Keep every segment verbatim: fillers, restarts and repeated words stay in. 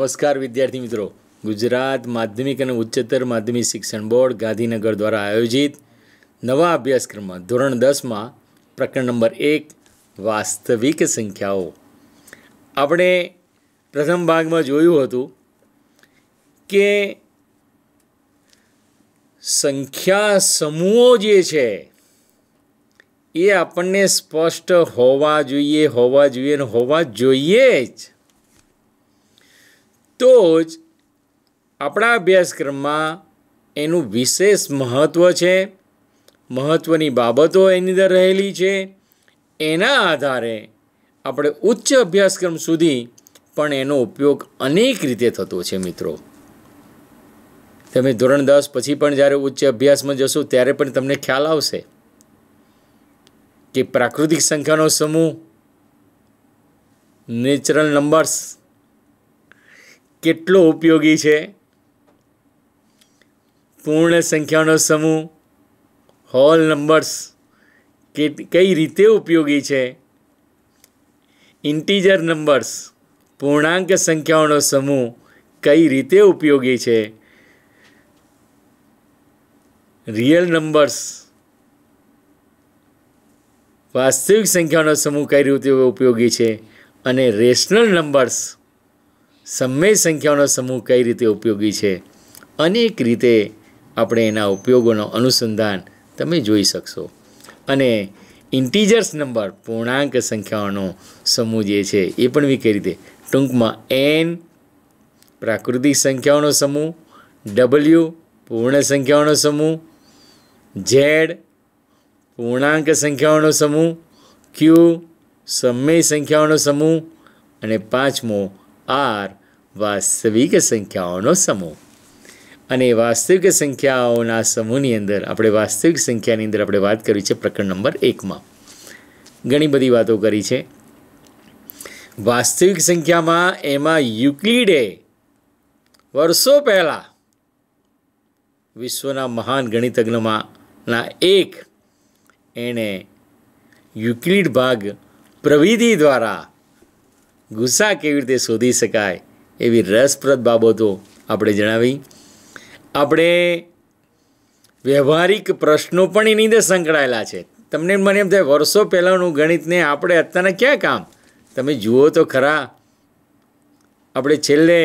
नमस्कार विद्यार्थी मित्रों, गुजरात माध्यमिक और उच्चतर माध्यमिक शिक्षण बोर्ड गांधीनगर द्वारा आयोजित नवा अभ्यासक्रम में धोरण दस में प्रकरण नंबर एक वास्तविक संख्याओं अपने प्रथम भाग में जोयुं हतुं के संख्या समूहों जे छे ये आपने स्पष्ट होवा जोईए होवा जोईए ने होवा जोईए ज तो ज आपणा अभ्यासक्रम में एनु विशेष महत्व छे। महत्वनी बाबतो एनी अंदर रहेली छे। एना आधारे आपणे उच्च अभ्यासक्रम सुधी पण एनो उपयोग अनेक रीते थतो छे। मित्रों, तमे धोरण दस पछी पण ज्यारे उच्च अभ्यास में जशो त्यारे पण तमने ख्याल आवशे कि प्राकृतिक संख्यानो समूह, नेचरल नंबर्स केटलो उपयोगी छे, पूर्ण संख्यानो समूह, होल नंबर्स के कई रीते उपयोगी छे, इंटीजर नंबर्स पूर्णांक संख्याओनो समूह कई रीते उपयोगी छे, रियल नंबर्स वास्तविक संख्याओं समूह कई रीते उपयोगी है और रेशनल नंबर्स सम्मेय संख्याओं समूह कई रीते उपयोगी है। अनेक रीते अपने एना उपयोगों अनुसंधान तमे जोई शकशो। अने इंटीजर्स नंबर पूर्णांक संख्याओं समूह जे छे ए पण विके रीते टूंक में एन प्राकृतिक संख्याओं समूह, डबल्यू पूर्ण संख्याओं समूह, झेड पूर्णांक संख्याओं समूह, क्यू सम्मेय संख्याओं समूह और पांचमो आर वास्तविक संख्याओं समूह। अने वास्तविक संख्याओं समूहनी अंदर अपने वास्तविक संख्या नी अंदर अपने बात करी है। प्रकरण नंबर एक में घणी बधी बातों करी है। वास्तविक संख्या में एमा यूक्लिडे वर्षों पहला विश्वना महान गणितज्ञ मां एक एने यूक्लिड भाग प्रविधि द्वारा गुस्सा केवी रीते शोधी शकाय एवी रसप्रद बाबतो आपणे जणावी। आपणे व्यवहारिक प्रश्नों पण एनी अंदर संकळायेला छे। तमने मने एम थाय वर्षो पहेलानुं गणितने आपणे अत्यारना क्या काम, तमे जुओ तो खरा। आपणे छेल्ले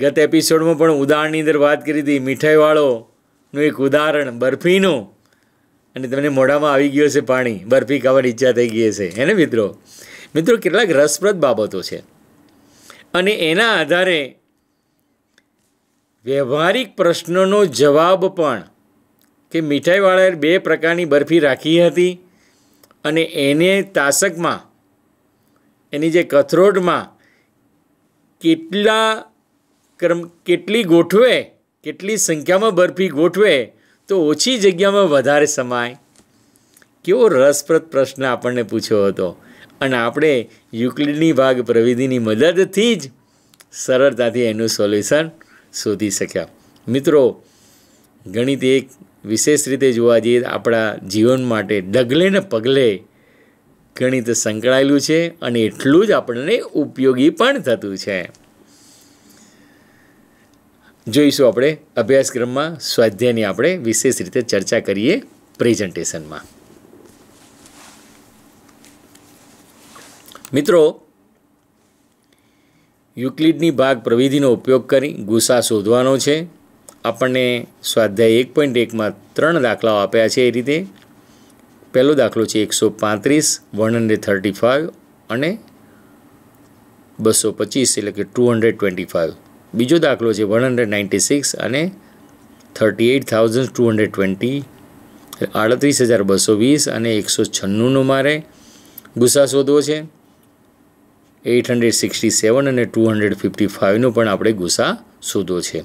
गत एपिसोडमां पण उदाहरणनी अंदर वात करी हती। मीठाईवाळोनुं एक उदाहरण बर्फीनुं अने तमने मोढ़ामां आवी गयो छे पाणी, बर्फी खावानी इच्छा थई गई छे। है ने मित्रों, मित्रों केटलाक रसप्रद बाबतो छे अने एना आधारे व्यवहारिक प्रश्नोनो जवाब पण के मीठाईवाळाए बे प्रकारनी बर्फी राखी हती अने एने तासकमां एनी जे कथरोटमां केटला क्रम केटली गोठवे, केटली संख्यामां बर्फी गोठवे तो ओछी जग्या में वधारे समाय। केवो रसप्रद प्रश्न आपने पूछ्यो हतो अने आपणे युक्लिडनी भाग प्रविधिनी मददथी ज सरळताथी एनुं सोल्यूशन शोधी शक्या। मित्रों, गणित एक विशेष रीते जोवा जईए आपणा जीवन माटे डगले ने पगले गणित संकळायेलुं छे अने एटलुं ज आपणे उपयोगी पण थतुं छे। जोईशुं आपणे अभ्यासक्रम में स्वाध्यायनी आपणे विशेष रीते चर्चा करीए प्रेजेंटेशन में। मित्रों, युक्लिडनी भाग प्रविधिनो उपयोग करी गुसा शोधवानो छे। आपणे स्वाध्याय एक पॉइंट एक में त्रण दाखलाओ आप्या छे। ए रीते पहलो दाखलो छे एक सौ पांत्रीस, वन हंड्रेड थर्टी फाइव अने बसो पच्चीस एटले के टू हंड्रेड ट्वेंटी फाइव। बीजो दाखलो है वन हंड्रेड नाइंटी सिक्स अने thirty eight thousand two hundred twenty आड़तरीस हज़ार बसो वीस अने एक सौ छन्नूनों मारे गुस्सा शोधवो है। एट हंड्रेड सिक्सटी सेवन अने टू हंड्रेड फिफ्टी फाइवनों पण आपणे गुस्सा शोधवो है।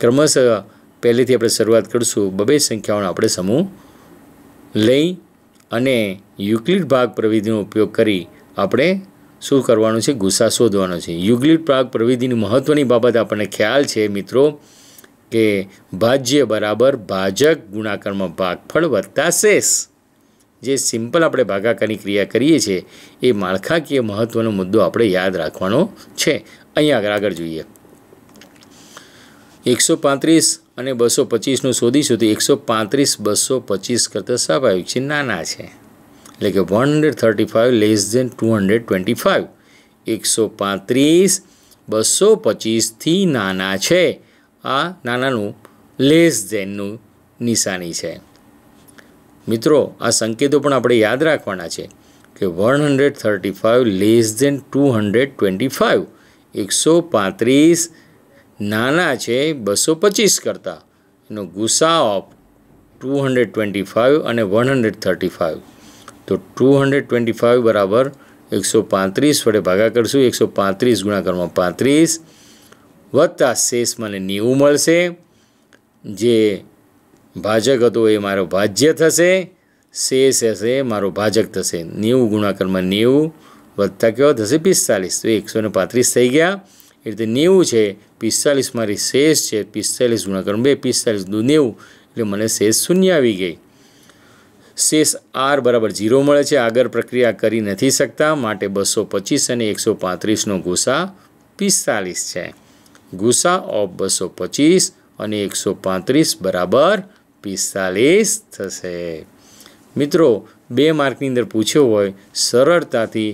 क्रमशः पहलेथी आपणे शरूआत करशुं। बबे संख्याओनो आपणे समूह लई अने युक्लिड भाग प्रविधिनो उपयोग करी आपणे शू करवानुं छे, गुस्सा शोधवानो छे। युक्लिड भाग प्रविधिनी महत्वनी बाबत आपणे ख्याल छे मित्रों के भाज्य बराबर भाजक गुणाकार में भागफल वत्ता शेष। જે સિમ્પલ આપણે ભાગાકારની ક્રિયા કરીએ છીએ એ માળખાકીય મહત્વનો મુદ્દો આપણે યાદ રાખવાનો છે। અહીંયા આગળ જોઈએ એકસો પાંત્રીસ અને બસો પચીસનું શોધીશું તો એકસો પાંત્રીસ બસો પચીસ કરતાં સ્વાભાવિક છે નાના છે એટલે કે one hundred thirty five less than two hundred twenty five એકસો પાંત્રીસ બસો પચીસથી નાના છે આ નાનાનું લેસ ધેનનું નિશાની છે। मित्रों आ संकेतों पर आपणे याद राखवाना छे कि one hundred thirty five less than two hundred twenty five एक सौ पैंतीस नाना छे बसो पच्चीस करता एनो गुसाओ टू हंड्रेड ट्वेंटी फाइव और वन हंड्रेड थर्टी फाइव तो टू हंड्रेड ट्वेंटी फाइव बराबर एक सौ पैंतीस वडे भागा करशुं एक सौ पैंतीस गुणाकार में पैंतीस वत्ता शेष मने નેવું मळशे जे भाजक हतो ए मारो भाज्य थशे शेष हशे मारो भाजक थशे નેવું गुणाकार में નેવું वत्ता केवो थशे પિસ્તાલીસ तो एक सौ ने पैंतीस थई गया ए रीते નેવું छे પિસ્તાલીस मारी शेष छे પિસ્તાલીस गुणाकार बे પિસ્તાલીस दू નેવું एटले मने शेष शून्य आवी गई शेष आर बराबर जीरो मळे छे आगर प्रक्रिया करी नथी शकता माटे बसो पचीस अने एक सौ पैंतीस नो गुसा પિસ્તાલીस छे गुसा ऑफ बसो पचीस अने एक सौ पैंतीस बराबर પિસ્તાલીસ થશે। મિત્રો બે માર્કની અંદર પૂછ્યો હોય સરળતાથી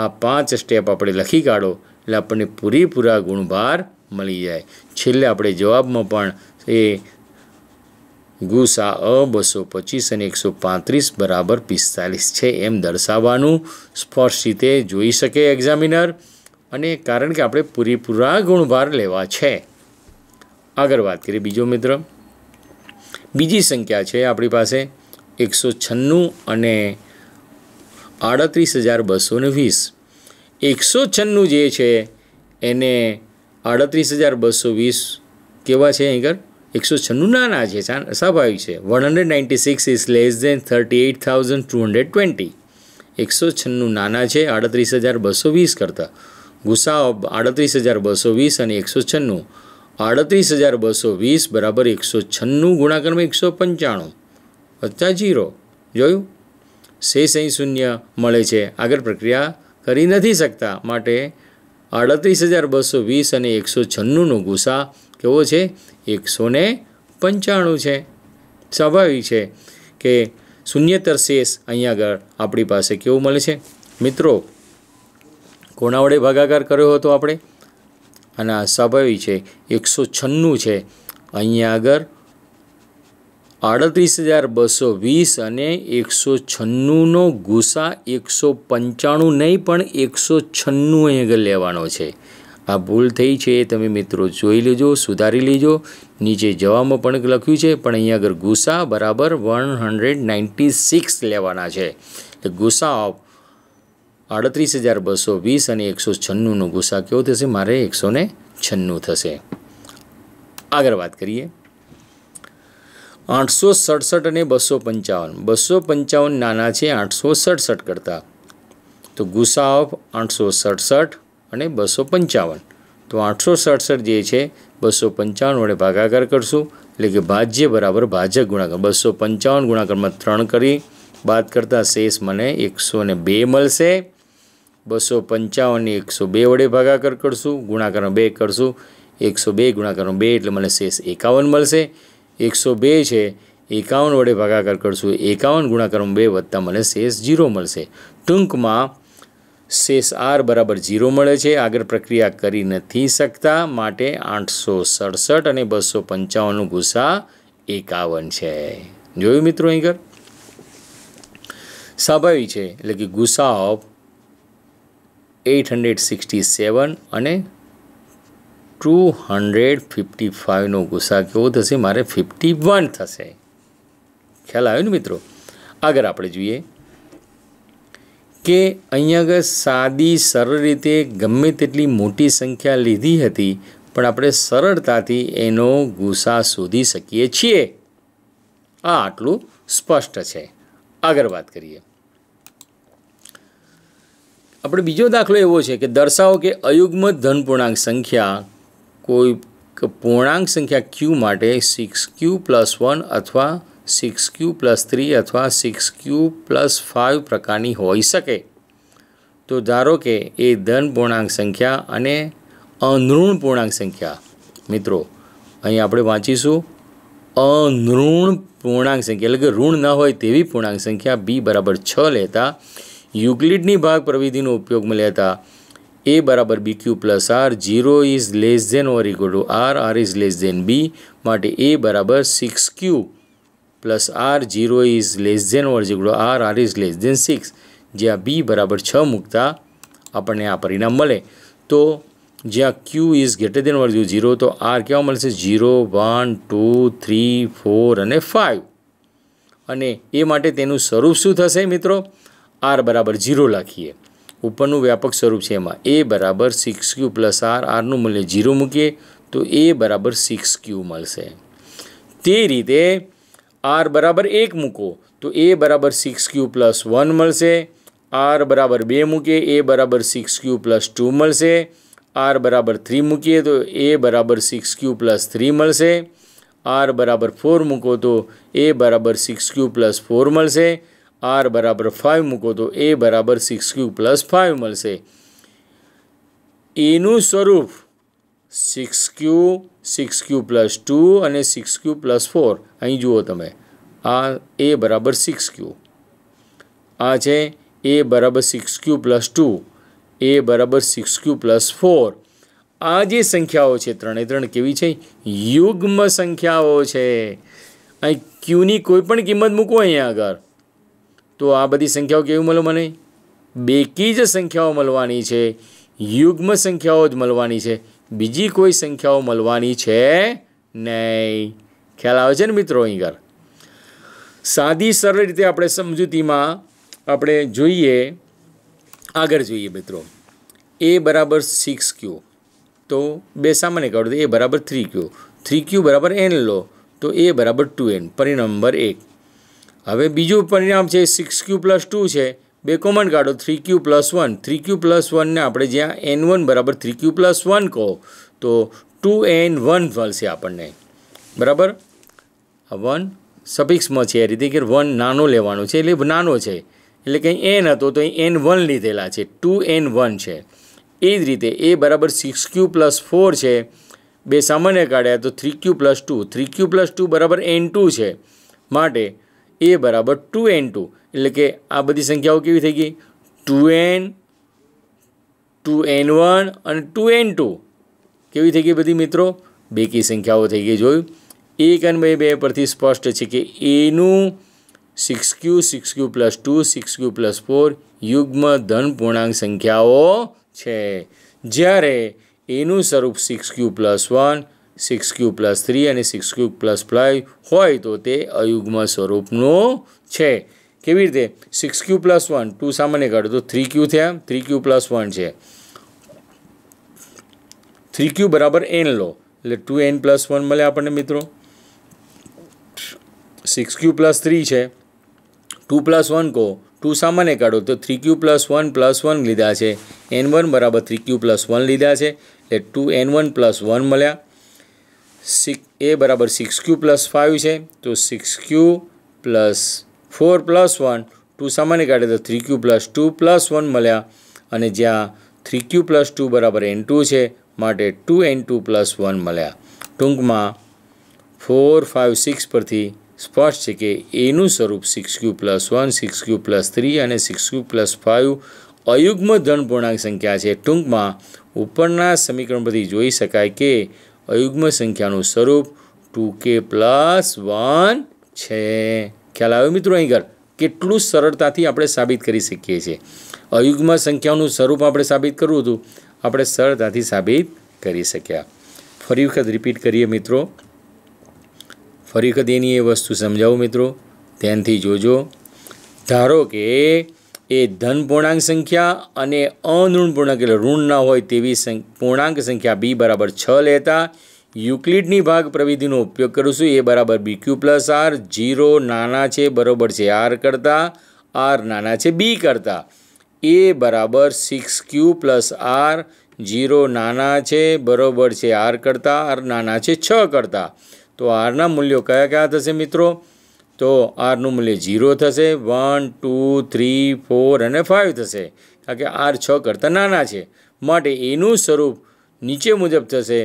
આ પાંચ સ્ટેપ આપણે લખી કાઢો એટલે આપણને પૂરેપૂરા ગુણભાર મળી જાય। છેલ્લે આપણે જવાબમાં પણ એ ગુસા અ બસો પચીસ અને એકસો પાંત્રીસ બરાબર પિસ્તાલીસ છે એમ દર્શાવવાનું સ્પષ્ટ રીતે જોઈ શકે એક્ઝામિનર અને કારણ કે આપણે પૂરેપૂરા ગુણભાર લેવા છે। આગળ વાત કરીએ બીજો મિત્ર બીજી સંખ્યા છે આપણી પાસે એકસો છન્નું અને આડત્રીસ હજાર બસો ને વીસ એકસો છન્નું જે છે એને આડત્રીસ હજાર બસો વીસ કેવા છે અહીં આગળ એકસો છન્નું નાના છે સ્વાભાવિક છે one hundred ninety six is less than thirty eight thousand two hundred twenty એકસો છન્નું નાના છે આડત્રીસ હજાર બસો વીસ કરતાં ગુસા આડત્રીસ હજાર બસો વીસ અને એકસો છન્નું आड़तरीस हज़ार बसो वीस बराबर एक सौ छन्नू गुणाकार में एक सौ पंचाणु वत्ता जीरो जोयुं शेष अहीं शून्य मळे छे आगर प्रक्रिया करी नथी शकता माटे आड़तरीस हज़ार बसो वीस अने एक सौ छन्नू नो गुसा केवो छे एक सौ ने पंचाणु छे। स्वाभाविक छे के शून्यतर शेष अहीं आगळ आपणी पासे केवो मळे छे। मित्रों कोना वडे भागाकार कर्यो हतो आपणे आना स्वाभाविक है एक सौ छन्नू है अहींया आगर आड़तरीस हज़ार बसो वीस अने एक सौ छन्नूनो गुसा एक सौ पंचाणु नहीं पण एक सौ छन्नू अहीं आगळ लेवानो छे। आ भूल थई छे तमे मित्रों जोई लेजो सुधारी लेजो नीचे जवाबमां पण लख्युं छे पण अहीं आगळ गुसा बराबर वन हंड्रेड नाइंटी सिक्स लेवाना छे गुसा ऑफ आड़तरीस हज़ार बसो वीस और एक सौ छन्नू नो गुसा केवो थशे मारे एक सौ ने छन्नू थशे। आगळ वात करिए आठ सौ सड़सठ और बसो पंचावन बसो पंचावन नाना छे आठ सौ सड़सठ करता तो गुसा ऑफ आठ सौ सड़सठ और बसो पंचावन तो आठ सौ सड़सठ जे छे बसो पंचावन वडे भागाकार करशुं एटले के भाज्य बराबर भाजक गुणाकार बसो पंचावन गुणाकार में त्रण करी बात करता शेष मने एक सौ ने बे मळशे बसो पंचावन एक सौ बे वडे भागाकार करशुं गुणाकार बे करशुं एक सौ बे गुणाकार बे एटले मने शेष एकावन मळशे एक सौ बे छे एकावन वडे भागाकार करशुं एकावन गुणाकार बे वत्ता मने शेष जीरो मळशे टूंकमां शेष आर बराबर जीरो मळे छे आगळ प्रक्रिया करी नथी शकता माटे आठ सौ सड़सठ अने बसो पंचावननो गुसा एकावन छे। जोयुं मित्रों अहीं આગળ स्वाभाविक है एटले के गुसा of eight hundred sixty seven अने टू हंड्रेड फिफ्टी फाइव नो गुसा केवो थशे मारे फिफ्टी वन थशे। ख्याल आव्यो ने मित्रों आगळ आपणे जोईए के अहीं आगळ सादी सरल रीते गमे तेटली मोटी संख्या लीधी हती पण आपणे सरळताथी एनो गुसा शोधी सकीए छीए आ आटलुं स्पष्ट छे। आगळ वात करिए अपने बीजो दाखलो एवो छे के दर्शाओ के अयुग्म धन पूर्णांक संख्या कोई पूर्णांक संख्या क्यू माटे सिक्स क्यू प्लस वन अथवा સિક્સ ક્યુ પ્લસ થ્રી અથવા સિક્સ ક્યુ પ્લસ ફાઇવ પ્રકારની હોઈ શકે. તો ધારો કે એ ધન પૂર્ણાંક સંખ્યા અને અનઋણ પૂર્ણાંક સંખ્યા, મિત્રો અહીં આપણે વાંચીશું અનઋણ પૂર્ણાંક સંખ્યા, એટલે કે ઋણ ન હોય તેવી પૂર્ણાંક સંખ્યા બી બરાબર છ લેતા યુક્લિડની ભાગ પ્રવિધિનો ઉપયોગમાં લેતા ए बराबर b q plus r, zero is less than or equal to r, r is less than b माटे ए बराबर six q plus r, zero is less than or equal to r, r is less than six, ज्यां b बराबर छ मूकता अपने आ परिणाम मळे. तो ज्यां q is greater than or zero तो आर केवा मळशे zero one two three four अने फाइव अने ए माटे तेनुं स्वरूप शुं थशे मित्रों, आर बराबर जीरो लखीए. उपरनु व्यापक स्वरूप है एमां ए बराबर सिक्स क्यू प्लस आर, आरनु मूल्य जीरो मूकीए तो ए बराबर सिक्स क्यू मळशे. ते रीते आर बराबर एक मूको तो ए बराबर सिक्स क्यू प्लस वन मळशे, आर बराबर बे मूकीए ए बराबर सिक्स क्यू प्लस टू मळशे, आर बराबर थ्री मूकीए तो ए बराबर सिक्स क्यू प्लस थ्री मळशे, आर बराबर फोर मूको तो ए बराबर सिक्स क्यू प्लस फोर मळशे, आर बराबर फाइव मूको तो ए बराबर सिक्स क्यू प्लस फाइव मळशे. एनु स्वरूप six q, six q plus two और सिक्स क्यू प्लस फोर. अहीं जुओ तमे आ ए बराबर सिक्स क्यू, आ छे ए बराबर six q plus two, a बराबर सिक्स क्यू प्लस फोर. आ जे संख्याओ छे त्रणे त्रण केवी छे, युग्म संख्याओ छे. अहीं क्यूनी कोईपण किंमत मूको अहींया आगळ तो आ बधी संख्याओं केवी मळे मने बेकी ज संख्याओं मळवानी छे, युग्म संख्याओं ज मळवानी छे, बीजी कोई संख्याओं मळवानी छे नहीं. ख्याल आवे छे ने मित्रों? अहीं घर सादी सरल रीते आपणे समजूतीमां आपणे जोईए, आगळ जोईए मित्रों. ए बराबर सिक्स क्यू तो बे सामान्य काढो तो ए बराबर थ्री क्यू, थ्री क्यू बराबर एन लो तो ए बराबर टू एन, परिणाम नंबर एक. हवे बीजू परिणाम है सिक्स क्यू प्लस टू है, बे कॉमन काढो three q plus one, three q plus one ने आपणे ज्यां एन वन बराबर थ्री क्यू प्लस वन कहो तो टू एन वन मळशे आपणने बराबर. आ वन सफिक्स में है, रीते कि वन नानो लेवानो छे एटले नानो छे एटले के एन हतो तो एन वन लीधेला है, टू एन वन है. ए ज रीते ए बराबर सिक्स क्यू प्लस फोर है, बे सामान्य काढ्या तो three q plus two, three q plus two बराबर एन टू है माटे ए बराबर टू एन टू, एटले के आ बधी संख्याओं केवी थई गई two n, two n one अने टू एन टू केवी थई गई बधी मित्रों बेकी संख्याओं थई गई. जोयुं एक अने बे बे परथी स्पष्ट छे के एनुं six q, six q plus two, six q plus four युग्म धन पूर्णांक संख्याओं छे, ज्यारे एनुं स्वरूप six q plus one, six q plus three और सिक्स क्यू प्लस फाइव होय तो ते अयुग्म स्वरूपनो छे. केवी रीते six q plus one, two सामान्य काढो तो थ्री क्यू थया, थ्री क्यू प्लस वन छे, थ्री क्यू बराबर एन लो एटले टू एन प्लस वन मळे आपणे मित्रों. सिक्स क्यू प्लस थ्री छे, टू प्लस वन को टू सामान्य काढो तो three q plus one plus one लीधा छे, एन वन बराबर थ्री क्यू प्लस वन लीधा छे एटले two n one plus one मळ्या. सिक्स ए बराबर सिक्स क्यू प्लस फाइव है तो six q plus four plus one, two सामान्य काढे तो three q plus two plus one मळ्या अने ज्यां थ्री क्यू प्लस टू बराबर एन टू है माटे two n two plus one मळ्या. टूंकमां फोर फाइव सिक्स परथी स्पष्ट है कि एनुं स्वरूप six q plus one, six q plus three अने सिक्स क्यू प्लस फाइव अयुग्म धन पूर्णांक संख्या है. टूंकमां उपरना समीकरण परथी जोई शकाय के अयुग्म संख्यानुं स्वरूप टू के प्लस वन छे. ख्याल आव्यो मित्रों? अहीं घर केटलुं सरळताथी आपणे साबित करी शकीए छीए. अयुग्म संख्यानुं स्वरूप आपणे साबित करवुं हतुं, आपणे सरळताथी साबित करी शक्या. फरी वखत रिपीट करीए मित्रों, फरी वखत एनी ए वस्तु समजावुं मित्रों, ध्यानथी जोजो. धारो के ए धन पूर्णांक संख्या अने अनऋण पूर्णांक एटले ऋण न होय तेवी पूर्णांक संख्या बी बराबर छ लेता युक्लिडनी भाग प्रविधिनो उपयोग करूं छुं. ए बराबर b q plus r, zero नाना छे बराबर छे आर करता, आर नाना छे बी करता. ए बराबर six q plus r, zero नाना छे बराबर छे आर करता, आर नाना छे छ करता. तो आरना मूल्यो कया कया थशे मित्रों? तो आर मूल्य जीरो थशे वन टू थ्री फोर और फाइव थशे कारण के आर छ करता नाना छे माटे एनु स्वरूप नीचे मुजब थशे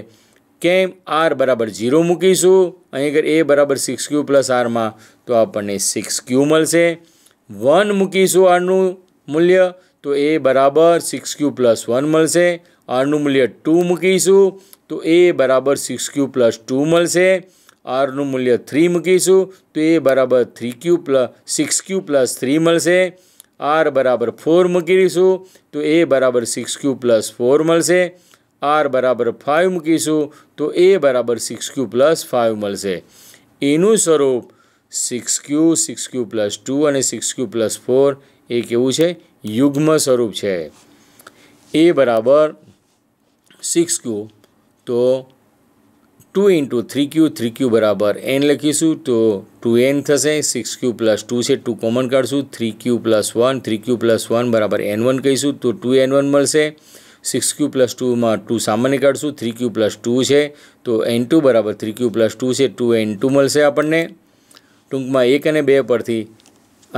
केम आर बराबर जीरो मूकीशू अहीं अगर ए बराबर सिक्स क्यू प्लस आर में तो आपने सिक्स क्यू मळशे वन मूकीशू आर मूल्य तो ए बराबर सिक्स क्यू प्लस वन मळशे आर मूल्य टू मूकीशू तो ए बराबर सिक्स क्यू प्लस टू मळशे आर मूल्य थ्री मूकीशू तो ए बराबर three q plus six q plus three मळशे आर बराबर फोर मूकीशू तो ए बराबर सिक्स क्यू प्लस फोर मळशे आर बराबर फाइव मूकीशू तो ए बराबर सिक्स क्यू प्लस फाइव मळशे एनु स्वरूप six q six q plus two और सिक्स क्यू प्लस फोर ए केवुं छे युग्म स्वरूप छे। ए बराबर सिक्स क्यू तो two into three q three q बराबर एन लखीशू तो टू एन थशे सिक्स क्यू प्लस टू से टू कॉमन काढशू three q plus one three q plus one बराबर एन वन कहीशू तो टू एन वन मळशे सिक्स क्यू प्लस टू में टू सामान्य काढशू थ्री क्यू प्लस टू है तो एन टू बराबर थ्री क्यू प्लस टू से टू एन टू मळशे आपने टूंक में एक अने बे परथी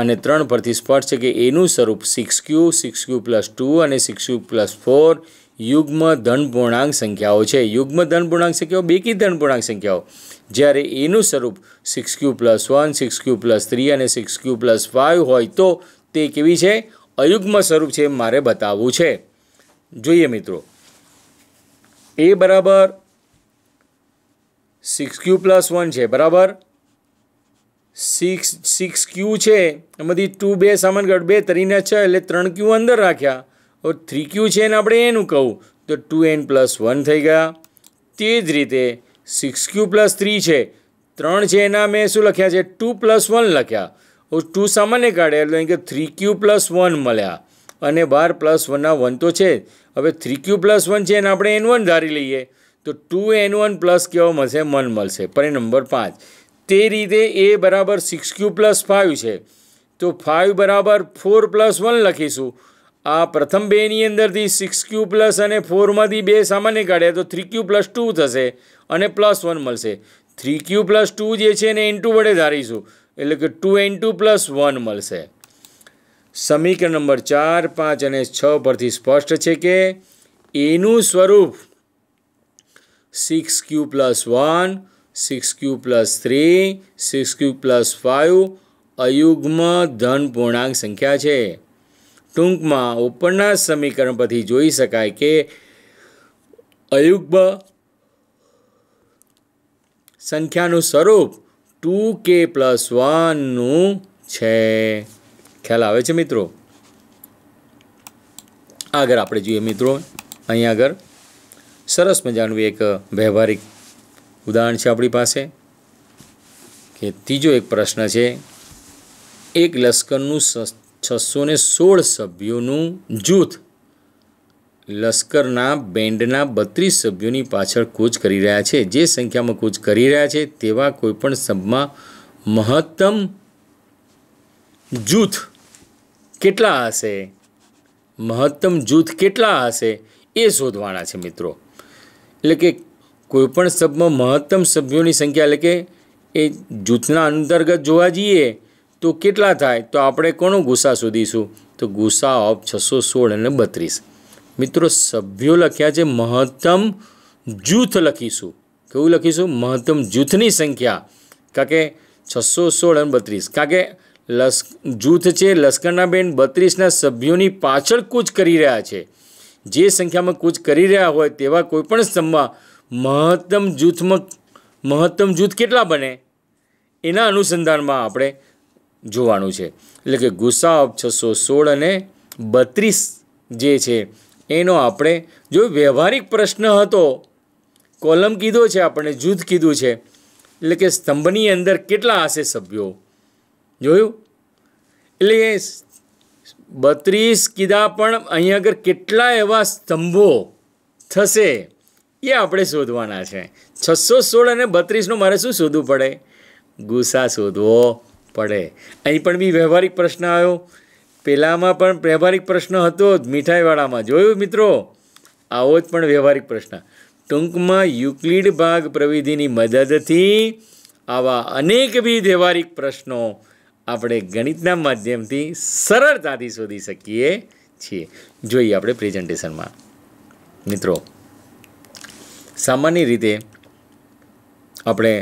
अने त्रण परथी स्पष्ट है कि एनु स्वरूप six q six q plus two और सिक्स क्यू प्लस फोर युग्म धनपूर्णांक संख्याओं है। युग्म धनपूर्णांक संख्याओं बेकी धनपूर्णांक संख्याओं ज्यारे एनु स्वरूप six q plus one six q plus three और सिक्स क्यू प्लस फाइव होय तो ते केवी छे अयुग्म स्वरूप छे मारे बताववुं छे। જોઈએ મિત્રો a बराबर सिक्स क्यू प्लस वन है बराबर सिक्स सिक्स क्यू है एमांथी टू बे सामान्य काढ बे तरीने छ एटले त्रण क्यू अंदर राख्या और थ्री क्यू है ने आपणे एनुं कहूं तो टू एन प्लस वन थई गया। ते ज रीते सिक्स क्यू प्लस थ्री है त्रण है एना मैं शुं लख्या है टू प्लस वन लख्या और टू सामान्य काढे एटले के थ्री क्यू प्लस वन मळ्या अने बार प्लस वन वन तो है हवे थ्री क्यू प्लस वन है आपणे एन वन धारी लीए तो टू एन वन प्लस केवो मळशे वन मळशे। परिणाम नंबर पांच ते रीते ए बराबर सिक्स क्यू प्लस फाइव है तो फाइव बराबर फोर प्लस वन लखीशू आ प्रथम बेनी अंदरथी सिक्स क्यू प्लस अने फोर मांथी बे सामान्य काढ्या तो थ्री क्यू प्लस टू थशे अने प्लस वन मळशे थ्री क्यू प्लस टू जे छे एने एन टू वडे धारीशुं एटले के two n two plus one मळशे। समीकरण नंबर चार पांच अने छ परथी स्पष्ट है कि एनु स्वरूप six q plus one six q plus three six q plus five अयुग्म धन पूर्णांक संख्या है। टूंक में उपरना समीकरण परथी जोई शकाय के अयुग्म संख्यानु स्वरूप टू के प्लस वन नु छे। ख्याल आवे छे मित्रों। आगर आपणे जोईए मित्रों अहीं आगर सरस मजानुं एक व्यवहारिक उदाहरण छे आपणी पासे के तीजो एक प्रश्न छे एक लश्करनुं छसो ने सोळ सभ्योनुं जूथ लश्करना बेंडना बत्रीस सभ्योनी पाछळ कूच करी रह्या छे। जे संख्यामां कूच करी रह्या छे तेवा कोईपण संख्यामां महत्तम जूथ केटला हशे महत्तम जूथ केटला हशे ए शोधवाना छे मित्रों। एटले के कोईपण सबमां महत्तम सभ्योनी संख्या एटले के ए जूथना अंतर्गत जोवा जईए तो केटला थाय तो आपणे कोणो गुसा शोधीशुं तो गुसा ऑफ छसो सोळ अने बत्रीस। मित्रों सभ्यो लख्या छे महत्तम जूथ लखीशुं केवुं लखीशुं महत्तम जूथनी संख्या कारण के छसो सोळ अने बत्रीस कारण के लस जूथ है लश्करना बेन बत्रीसना सभ्योनी पाछळ कूच करी रह्या छे। जे संख्या में कूच करी रह्या होय तेवा कोईपण स्तंभमां महत्तम जूथ में महत्तम जूथ केटला बने एना अनुसंधान में आपणे जोवानुं छे। एटले के गुसा ऑफ छसो सोळ अने बत्रीस जे छे एनो आपणे जो व्यवहारिक प्रश्न हतो कॉलम कीधो छे आपणे जूथ कीधुं छे एटले के स्तंभनी अंदर केटला हशे सभ्यो જોયું એટલે बत्रीस કીધા પણ અહીં આગળ કેટલા એવા સ્તંભો થશે એ આપણે શોધવાના છે। છસો સોળ અને બત્રીસનો મારે શું શોધવું પડે ગુસા શોધવો પડે। અહીં પણ બી વ્યવહારિક પ્રશ્ન આવ્યો પહેલામાં પણ વ્યવહારિક પ્રશ્ન હતો મીઠાઈવાળામાં જોયું મિત્રો આવો જ પણ વ્યવહારિક પ્રશ્ન ટૂંકમાં યુક્લિડ ભાગ પ્રવિધિની મદદથી આવા અનેકવિધ વ્યવહારિક પ્રશ્નો આપણે ગણિતના માધ્યમથી સરળતાથી શોધી શકીએ છીએ. જોઈએ આપણે પ્રેઝન્ટેશનમાં. મિત્રો, સામાન્ય રીતે આપણે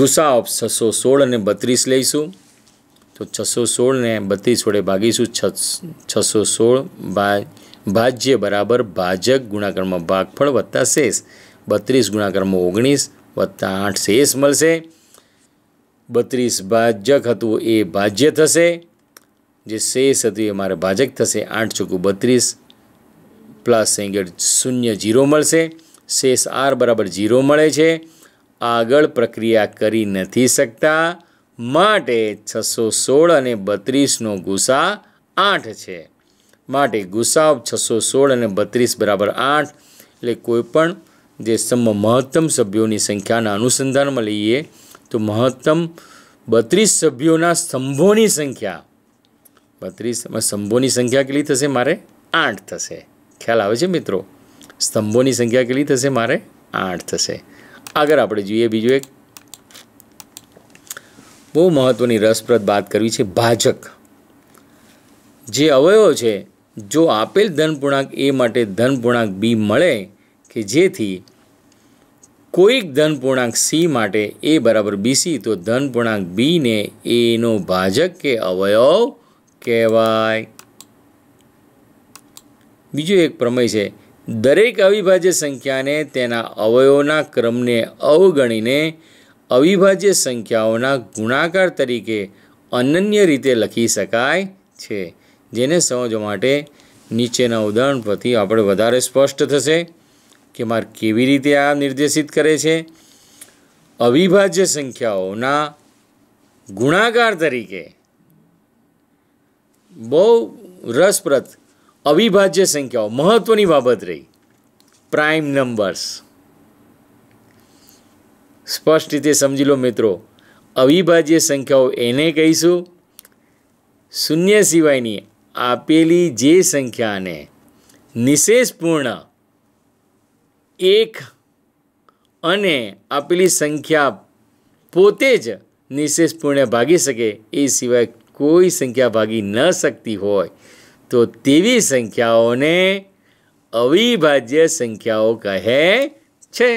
ગુસા ઓફ છસો સોળ અને બત્રીસ લઈશું તો છસો સોળ ને બત્રીસ વડે ભાગીશું. છસો સોળ ભાજ્ય બરાબર ભાજક ગુણાકારમાં ભાગફળ વત્તા શેષ. બત્રીસ ગુણાકારમાં ઓગણીસ વત્તા આઠ શેષ મળશે. બત્રીસ ભાજક હતું એ ભાજ્ય થશે, જે શેષ હતું એ મારે ભાજક થશે. આઠ ચોખ્ખું બત્રીસ પ્લસ એંગલ શૂન્ય જીરો મળશે. શેષ આર બરાબર જીરો મળે છે. આગળ પ્રક્રિયા કરી નથી શકતા માટે છસો સોળ અને બત્રીસનો ગુસા આઠ છે. માટે ગુસા છસો સોળ અને બત્રીસ બરાબર આઠ. એટલે કોઈપણ જે સમ મહત્તમ સભ્યોની સંખ્યાના અનુસંધાનમાં લઈએ તો મહત્તમ બત્રીસ સભ્યોના સ્તંભોની સંખ્યા, બત્રીસમાં સ્તંભોની સંખ્યા કેટલી થશે? મારે આઠ થશે. ખ્યાલ આવે છે મિત્રો? સ્તંભોની સંખ્યા કેટલી થશે? મારે આઠ થશે. आगर आपणे जोईए बीजो एक बहु महत्वनी रसप्रद बात करवी छे. भाजक जे अवयव छे जो आपेल धनपूर्णांक ए माटे धनपूर्णांक बी मळे के जेथी कोईक धनपूर्णांक सी माटे ए बराबर बीसी तो धनपूर्णांक बी ने एनो भाजक के अवयव कहेवाय. बीजो एक प्रमेय छे. दरेक अविभाज्य संख्या ने तेना अवयवों क्रम ने अवगणीने अविभाज्य संख्याओं गुणाकार तरीके अन्य रीते लखी शकाय छे. जेने समझवा माटे नीचेना उदाहरण परथी आपणे वधारे स्पष्ट थशे के मार केवी रीते आ निर्देशित करे छे. अविभाज्य संख्याओं गुणाकार तरीके बहु रसप्रद अविभाज्य संख्याओं महत्वनी बाबत रही. प्राइम नंबर्स स्पष्ट रीते समझी लो मित्रों. अविभाज्य संख्याओं एने कहीशू शून्य सिवायनी आपेली जे संख्या ने निशेषपूर्ण एक अने आपेली संख्या पोते ज निशेषपूर्ण भागी सके ए सिवाय कोई संख्या भागी न सकती होय तो तेवी संख्याओं ने अविभाज्य संख्याओं कहे छे.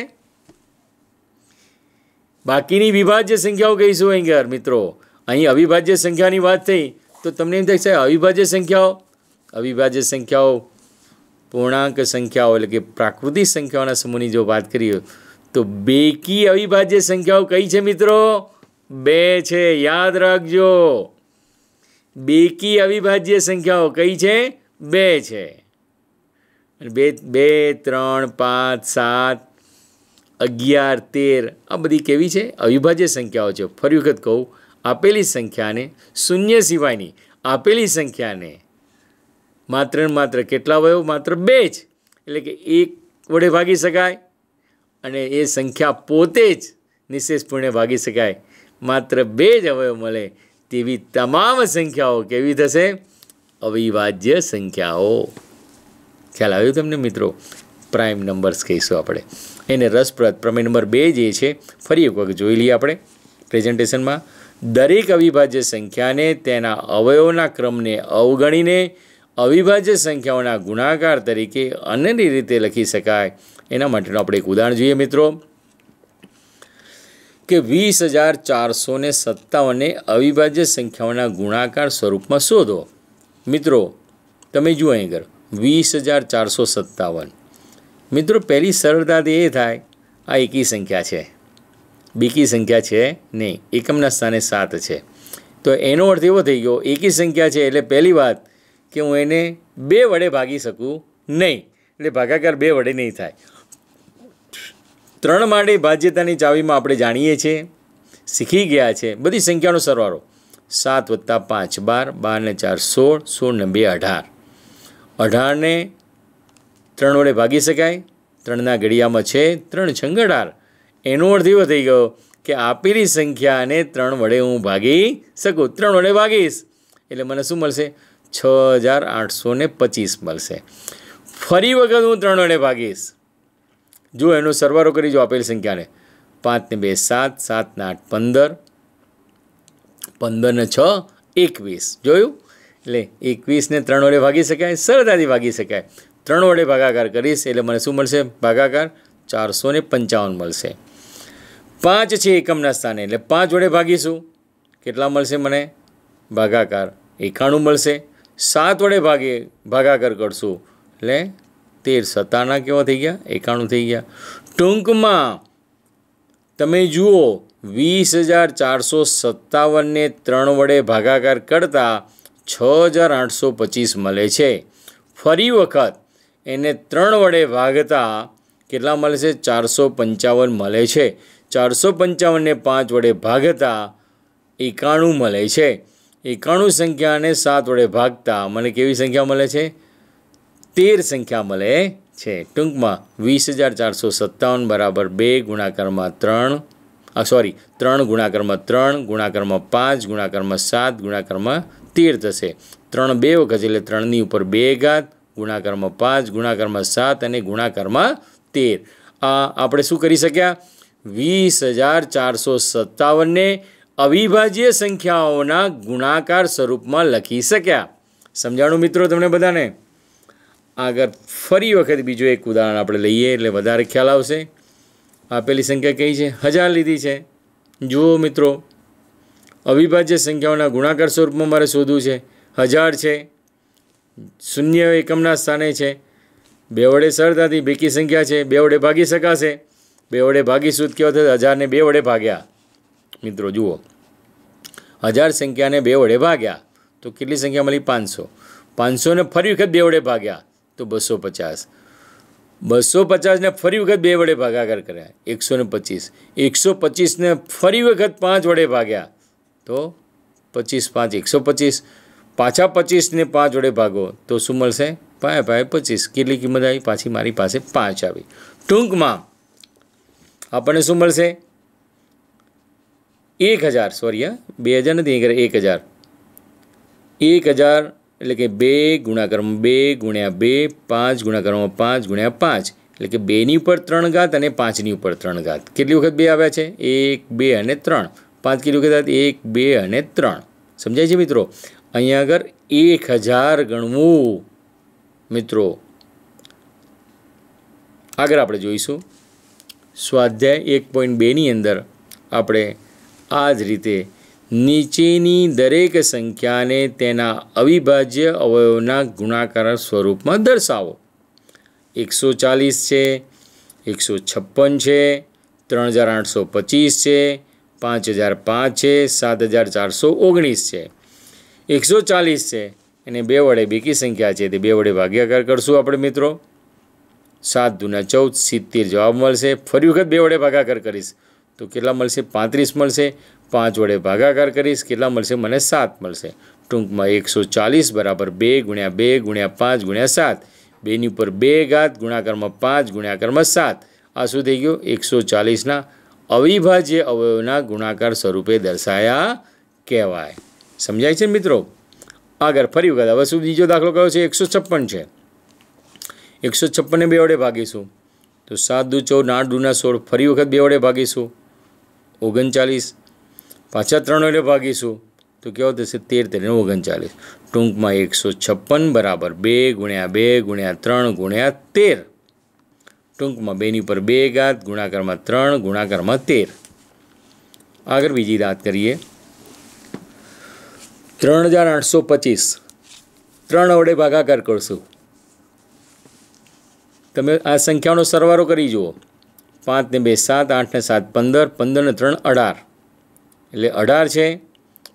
बाकीनी विभाज्य संख्याओं कहीशुं. एंगर मित्रों अहीं अविभाज्य संख्यानी वात थई तो तमने एम थाय अविभाज्य संख्याओं अविभाज्य संख्याओं पूर्णांक संख्याओं एटले के प्राकृतिक संख्याओना समूहनी जो बात करीए तो बेकी अविभाज्य संख्याओं कई छे मित्रों? बे छे. याद राखजो. बेकी अविभाज्य संख्याओं कई छे? बे छे. बे बे त्रण पांच सात अगियार तेर आ बधी केवी छे? अविभाज्य संख्याओं छे. फरी वखत कहूँ आपेली संख्या ने शून्य सिवायनी आपेली संख्या ने मात्र ने मात्र केटला अवयव? मात्र बे ज. एटले के एक वडे भागी शकाय अने ए संख्या पोते ज निशेषपूर्णे भागी शकाय. मात्र बे ज अवयव मळे तेवी तमाम संख्याओं केवी थशे? अविभाज्य संख्याओं. ख्याल आव्यो तमने मित्रों? प्राइम नंबर्स कहीशुं आपणे एने. रसप्रद प्रमेय नंबर बे जे छे फरी एक वखत जोई लઈએ आपणे प्रेजेंटेशनमां. दरेक अविभाज्य संख्या ने तेना अवयवों क्रम ने अवगणीने अविभाज्य संख्याओं गुणाकार तरीके अन्य रीते लखी शकाय. एना माटेनुं आपणे एक उदाहरण जोईए मित्रों के वीस हज़ार चार सौ ने सत्तावन ने अविभाज्य संख्याओं गुणाकार स्वरूप में शोधो. मित्रों तमे जुओ अगर वीस हज़ार चार सौ सत्तावन. मित्रों पहली सरलता ये थाय आ एकी संख्या है, बीकी संख्या है नहीं. एकमना स्थाने सात है तो एनो अर्थ एवो थई गयो एकी संख्या है एटले पहली बात कि हूँ एने बे वडे भागी सकूँ नहीं. एटले भागाकार बे वडे नहीं थाय. त्रण माटे भाज्यतानी चावीमां आपणे जाणीए छे, शीखी गया छे. बधी संख्याओनो सरवाळो सात वत्ता पांच बार, बार ने चार सोळ, सोळ ने बे अठार. अठार ने त्रण वडे भागी शकाय. त्रणना घडियामां छे त्रण छंग अठार. एनो अर्थ एवो थई गयो के आपेली संख्याने त्रण वडे हूँ भागी शकूं. त्रण वडे भागीश एटले मने शुं मळशे? छ हज़ार आठसो ने पचीस मळशे. फरी वखत हूँ त्रण वडे भागीश. जो एनो सरवारो करी जो आपेल संख्या ने पांच ने बे सात, सात ने आठ पंदर, पंदर ने छ एकवीस। जोयुं एटले एकवीस ने त्रण वडे भागी शकाय, सरळताथी भागी शकाय। त्रण वडे भागाकार करीश एटले मने शुं मळशे? भागाकार चार सौ ने पंचावन मळशे। पांच छे एकमना स्थाने एटले पांच वडे भागीशुं केटला मळशे मने? भागाकार एकाणु मळशे। सात वडे भागे भागाकार करशुं एटले तेर सत्ताना केवा थई गया? एकाणु थई गया। टूंकमां तमे जुओ वीस हज़ार चार सौ सत्तावन ने त्रण वडे भागाकार करता छ हज़ार आठ सौ पच्चीस मळे छे। फरी वखत एने त्रण वडे भागता केटला मळे छे? चार सौ पंचावन मळे छे। चार सौ पंचावन ने पांच वडे भागता एकाणु मळे छे। एकाणु संख्या ने सात वडे भागता मने केवी संख्या मळे छे? तेर संख्या मळे छे। टूंकमां वीस हज़ार चार सौ सत्तावन बराबर बे गुणाकार में त्रण आ सॉरी त्रण गुणाकार में त्रण गुणाकार में पांच गुणाकार में सात गुणाकार में तेर थशे। त्रण बे वखत एटले त्रण नी उपर बे घात गुणाकार में पांच गुणाकार में सात अने गुणाकार में तेर। आ आपणे शुं करी शक्या? वीस हज़ार चार सौ सत्तावन ने अविभाज्य संख्याओना गुणाकार स्वरूप में लखी शक्या। समजाणु मित्रों तमने बधाने? आगर फरी वखत बीजो एक उदाहरण आपणे लईए एटले वधारे ख्याल आवशे। आपेली संख्या कई है? हज़ार लीधी है। जुओ मित्रों अविभाज्य संख्याओं गुणाकार स्वरूप में मारे शोधवुं छे। हज़ार है, शून्य एकमना स्थाने है, बे वडे सरळताथी बेकी संख्या है, बे वडे भागी शकाशे। बे वडे भागीशुं तो केवो थशे? हज़ार ने बे वडे भाग्या। मित्रों जुओ हज़ार संख्या ने बे वडे भाग्या तो केटली संख्या मळी? पांच सौ। पांच सौ ने फरी वखत बे वडे भाग्या तो बसो पचास। बसो पचास ने फरी वखत बे वडे भागाकार कर्या एक सौ पच्चीस। एक सौ पच्चीस ने फरी वखत पांच वडे भाग्या तो पच्चीस पांच एक सौ पच्चीस। पाछा पच्चीस ने पांच वडे भागो तो शुं मळशे? पाए पाए पच्चीस। केटली किंमत आई? पाछी मारी पासे पांच आई। टूंकमां आपणे शुं मळशे? एक हज़ार सॉरी हाँ बे हज़ार नथी करे एक हज़ार। एक हज़ार एटले के बे गुणाकार में बे गुण्या बे, पांच गुणाकार में पांच गुण्या पांच एटले के बे नी उपर त्रण घात अने पांच नी उपर त्रण घात। केटली वखत बे आव्या छे? एक बे अने त्रण। पांच केटली वखत आव्या? एक बे अने त्रण। समजाय छे मित्रों? अहींया आगळ एक हज़ार गणवुं। मित्रों आगळ आपणे जोईशुं स्वाध्याय एक पॉइंट बे नी अंदर आपणे आ ज रीते नीचेनी दरेक संख्या ने तेना अविभाज्य अवयवना गुणाकार स्वरूप में दर्शावो। एक सौ चालीस है, एक सौ छप्पन है, त्रण हज़ार आठ सौ पच्चीस है, पाँच हज़ार पांच है, सात हज़ार चार सौ ओगनीस है। एक सौ चालीस है एने बे वडे बेकी संख्या है तो बे वडे भाग्याकार करशुं आपणे मित्रों। सात दूना चौद सित्तेर जवाब मळशे। फरी वखत बे वडे भागाकार करीश तो केटला मळशे? पैंतीस मळशे। पांच वडे भागाकार करीश केटला मळशे? मने सात मळशे। टूंकमां एक सौ चालीस बराबर बे गुण्या बे गुण्या पांच गुण्या सात, बे नी उपर बे घात गुणाकार में पांच गुण्याकार में सात। आ शुं थई गयुं? एक सौ चालीस ना अविभाज्य अवयवना गुणाकार स्वरूपे दर्शाया कहेवाय। समजाय छे मित्रों? आगळ फरी वखत हवे शुं बीजो दाखलो कयो छे? एक सौ छप्पन है। एक सौ छप्पन ने बे वडे भागीशुं तो सात दू चौद, आठ दूना सोल। फरी वखत बे वडे भागीशुं ओगणचालीस। पाछा त्रण वडे भागीशुं तो केवो थशे? तेर तेर ओगणचालीस। टूंकमां एक सौ छप्पन बराबर बे गुण्या बे गुण्या त्रण गुण्या तेर। टूंकमां बेनी पर बे घात गुणाकार में त्रण गुणाकार में तेर। आगळ बीजी दात करीए। त्रण हज़ार आठ सौ पच्चीस त्रण वडे भागाकार करशुं। तमे आ संख्याओनो सरवारो करी जुओ। पांच ने बे सात, आठ ने सात पंदर, पंदर ने त्रण अठार एटले अठार है।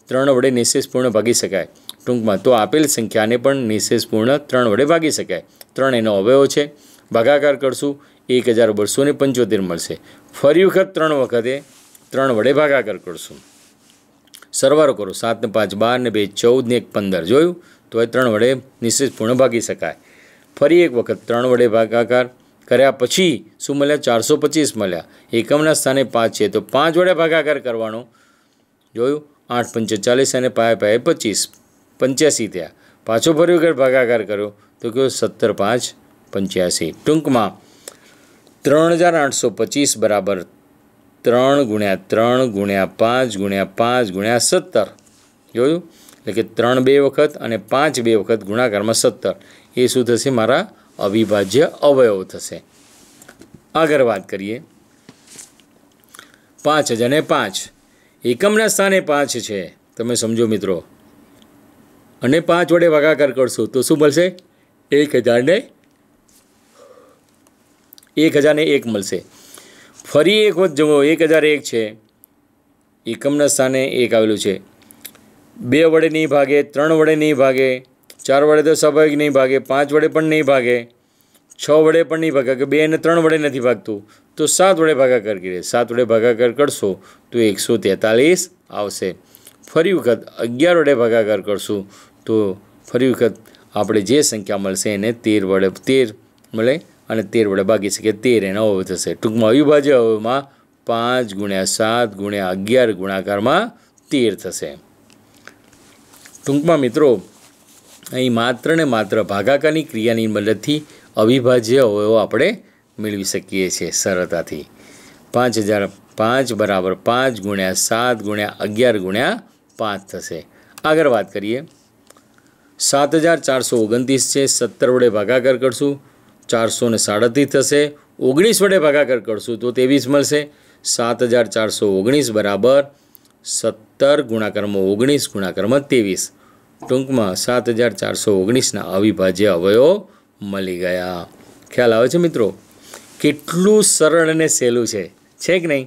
त्रण वडे निशेषपूर्ण भागी शकाय। टूंकमां तो आपेल संख्या ने पण निशेषपूर्ण त्रण वडे भागी शकाय। त्रण एनो अवयव है। भागाकार करशुं एक हज़ार बसो ने पंचोतेर मळशे। फरी वखत त्रण वखते त्रण वडे भागाकार करशुं। सरवारो करो सात ने पांच बार ने बे चौद ने एक पंदर। जोयुं? तो त्रण वडे निशेषपूर्ण भागी शकाय। फरी एक वखत त्रण वडे भागाकार कर्या पछी शुं मळ्या? चार सौ पच्चीस मळ्या। एकमना स्थाने पांच है तो पांच वडे भागाकार करवानो। जोयुं? आठ पंचे चालीस अने पाए पाए पच्चीस पंच्यासी थया। पाछो फरी वखत भागाकार कर्यो तो केवो? सत्तर पांच पंच्यासी। टूंकमां त्रण हज़ार आठ सौ पच्चीस बराबर ત્રણ ગુણ્યા ત્રણ ગુણ્યા પાંચ ગુણ્યા પાંચ ગુણ્યા સત્તર જોયું એટલે કે ત્રણ બે વખત અને પાંચ બે વખત ગુણાકારમાં સત્તર એ શું થશે મારા અવિભાજ્ય અવયવ થશે। આગળ વાત કરીએ પાંચ હજાર પાંચ એકમના સ્થાને પાંચ છે તમે સમજો મિત્રો અને પાંચ વડે ભાગાકાર કરશો તો શું મળશે એક હજાર ને एक हज़ार ने एक मलसे फरी एक वक्त जो एक हज़ार एक है एकमना स्थाने एक आवेलू है बे वडे नहीं भागे त्रण वडे नहीं भागे चार वडे तो स्वाभाविक नहीं भागे पांच वडे पण नहीं भागे छ वडे पण नहीं भागे बे ने त्रण वडे नहीं भागतुं तो सात वडे भागाकार करे सात वडे भागाकार करशो तो एक सौ तेतालीस आवशे। फरी वखत अगियार वडे भागाकार करशुं तो फरी वखत आपणे जे संख्या मळशे एने तेर वडे तेर मळे અને તેર વડે બાકી છે કે તેર એનો અવયવ થશે। ટૂંકમાં અવિભાજ્ય અવયવમાં પાંચ ગુણ્યા સાત ગુણ્યા અગિયાર ગુણાકારમાં તેર થશે। ટૂંકમાં મિત્રો અહીં માત્ર ને માત્ર ભાગાકારની ક્રિયાની મદદથી અવિભાજ્ય અવયવો આપણે મેળવી શકીએ છીએ સરળતાથી। પાંચ હજાર પાંચ બરાબર પાંચ ગુણ્યા સાત ગુણ્યા અગિયાર ગુણ્યા પાંચ થશે। આગળ વાત કરીએ સાત હજાર ચારસો ઓગણત્રીસ છે સત્તર વડે ભાગાકાર કરશું चार सौ ने साड़तीस थशे ओगनीस वडे भागाकार करशू तो तेवीस मळशे। सात हज़ार चार सौ ओगनीस बराबर सत्तर गुणाकार में ओगनीस गुणाकार में तेवीस टूंक में सात हज़ार चार सौ ओगनीस ना अविभाज्य अवयव मळी गया। ख्याल आवे छे मित्रों केटलुं सरळ अने सहेलुं छे छे के नहीं।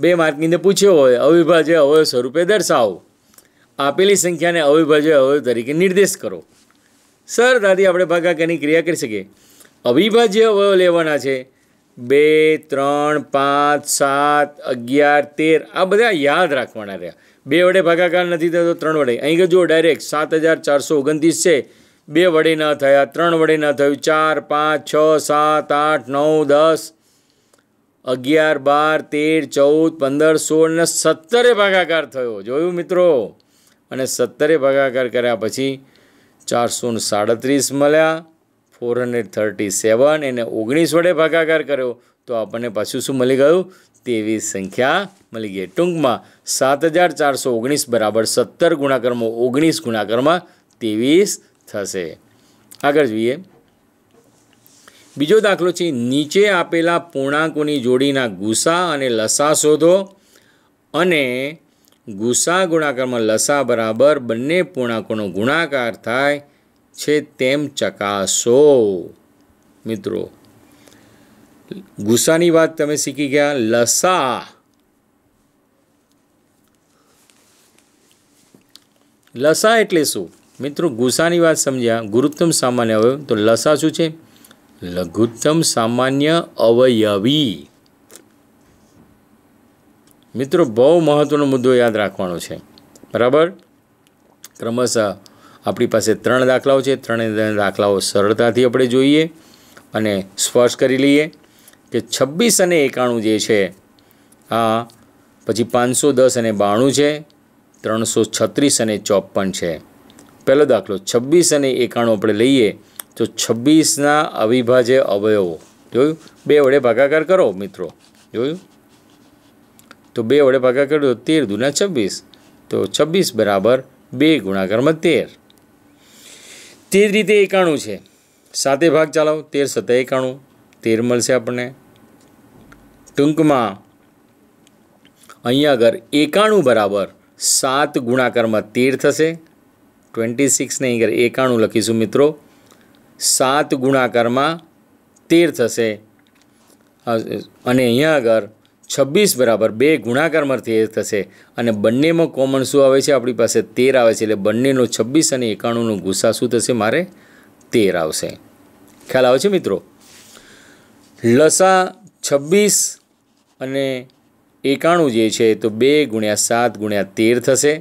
बे मार्किंगने पूछ्यो होय अविभाज्य अवयव स्वरूपे दर्शावो आपेली संख्या ने अविभाज्य अवयव तरीके निर्देश करो सरलताथी आपणे भागाकारनी क्रिया करी शकीए। अविभाज्य अवयव लेवाना छे बे त्रण पांच सात अगियार तेर आ बधा याद राखवाना रह्या। बे वडे भागाकार नथी थतो त्रण वडे अहीं जो डायरेक्ट सात हज़ार चार सौ ओगणतीस छे बे वडे न थया त्रण वडे न थयुं चार पांच छ सात आठ नौ दस अगियार बार तेर चौद पंदर सोळ ने सत्तरे भागाकार थयो जोयुं मित्रो अने सत्तरे भागाकार कर्या पछी चार सौ साड़ीस मल्या फोर हंड्रेड थर्टी सेवन एने ओगनीस वडे भागाकार करो तो आपने पाछू शू मिली गयु तेवीस संख्या मिली गई। टूंक में सात हज़ार चार सौ ओगनीस बराबर सत्तर गुणाकार में ओगनीस गुणाकार में तेवीस थशे। आगळ जोईए बीजो दाखलो छे नीचे आपेला पूर्णांकोनी जोडीना गुसा अने लसा शोधो अने गुसा गुणाकार में लसा बराबर बने पूर्णांकों गुणाकार थाय छे तेम चकासो। मित्रों गुसा नी बात तमे सीखी गया। लसा लसा एटले शुं मित्रों गुसा नी बात समझ्या गुरुत्तम सामान्य अवयव तो लसा शुं छे लघुत्तम सामान्य अवयवी। मित्रों बहु महत्वनो मुद्दो याद राखवानो छे बराबर। क्रमशः आपणी पासे त्रण दाखलाओ छे त्रणेय दाखलाओ सरळताथी आपणे जोईए अने स्पर्श करी लईए के छब्बीस अने एकाणु जे छे आ पछी पांच सौ दस अने बाणु छे त्रण सौ छत्रीस अने चौप्पन छे। पहलो दाखलो छब्बीस अने एकाणु आपणे लईए तो छब्बीस ना अविभाज्य अवयवो जोयुं बे वडे भागाकार करो मित्रों जोयुं तो बे वडे भागाकार करो तेर दूना छब्बीस तो छब्बीस बराबर बे गुणाकार में तेर। तेज रीते एकाणु है साते भाग चलाओ तेर सत्ता एकाणु तेर मळशे आपणे। टूंक में अहींया अगर एकाणु बराबर सात गुणाकार में तेर थशे ट्वेंटी सिक्स ने अगर एकाणु लखीशुं मित्रों सात गुणाकार में तेर थशे अने अहींया अगर छब्बीस बराबर बे गुणाकार में तेर थशे अने बंने में कॉमन शू आवे छे आपणी पासे तेर आवे छे एटले बंनेनो छब्बीस अने एकाणु नो गुसा शू थशे मारे तेर आवशे। ख्याल आवे छे मित्रों लसा छब्बीस अने एकाणु जे छे तो बे गुण्या सात गुण्या तेर थशे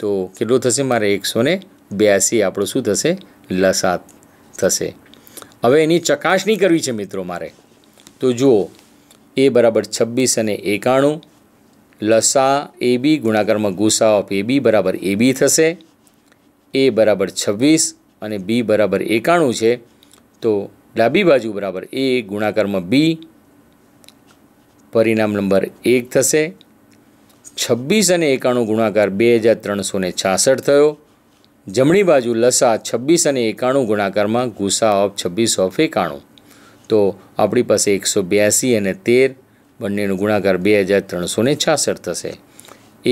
तो केटलो थशे मारे एक सौ ने ब्यासी आपणो शू थशे लसा थशे। हवे एनी चकासणी करवी छे मित्रों मारे तो जुओ ए बराबर छब्बीस अने एकाणु लसा ए बी गुणाकार में गुसा ऑफ ए बी बराबर ए बी थशे ए बराबर छब्बीस अने बी बराबर एकाणु है तो डाबी बाजू बराबर ए गुणाकार में बी परिणाम नंबर एक थशे। छब्बीस अने एकाणु गुणाकार बेहजार त्रणसो ने छासठ थयो। जमणी बाजू लसा छब्बीस अने एकाणु गुणाकार में गुसा ऑफ छब्बीस ऑफ एकाणु तो अपनी पास एक सौ ब्यासी अने तेर बंनेनो गुणाकार बेहजार त्रणसो ने छासठ थशे।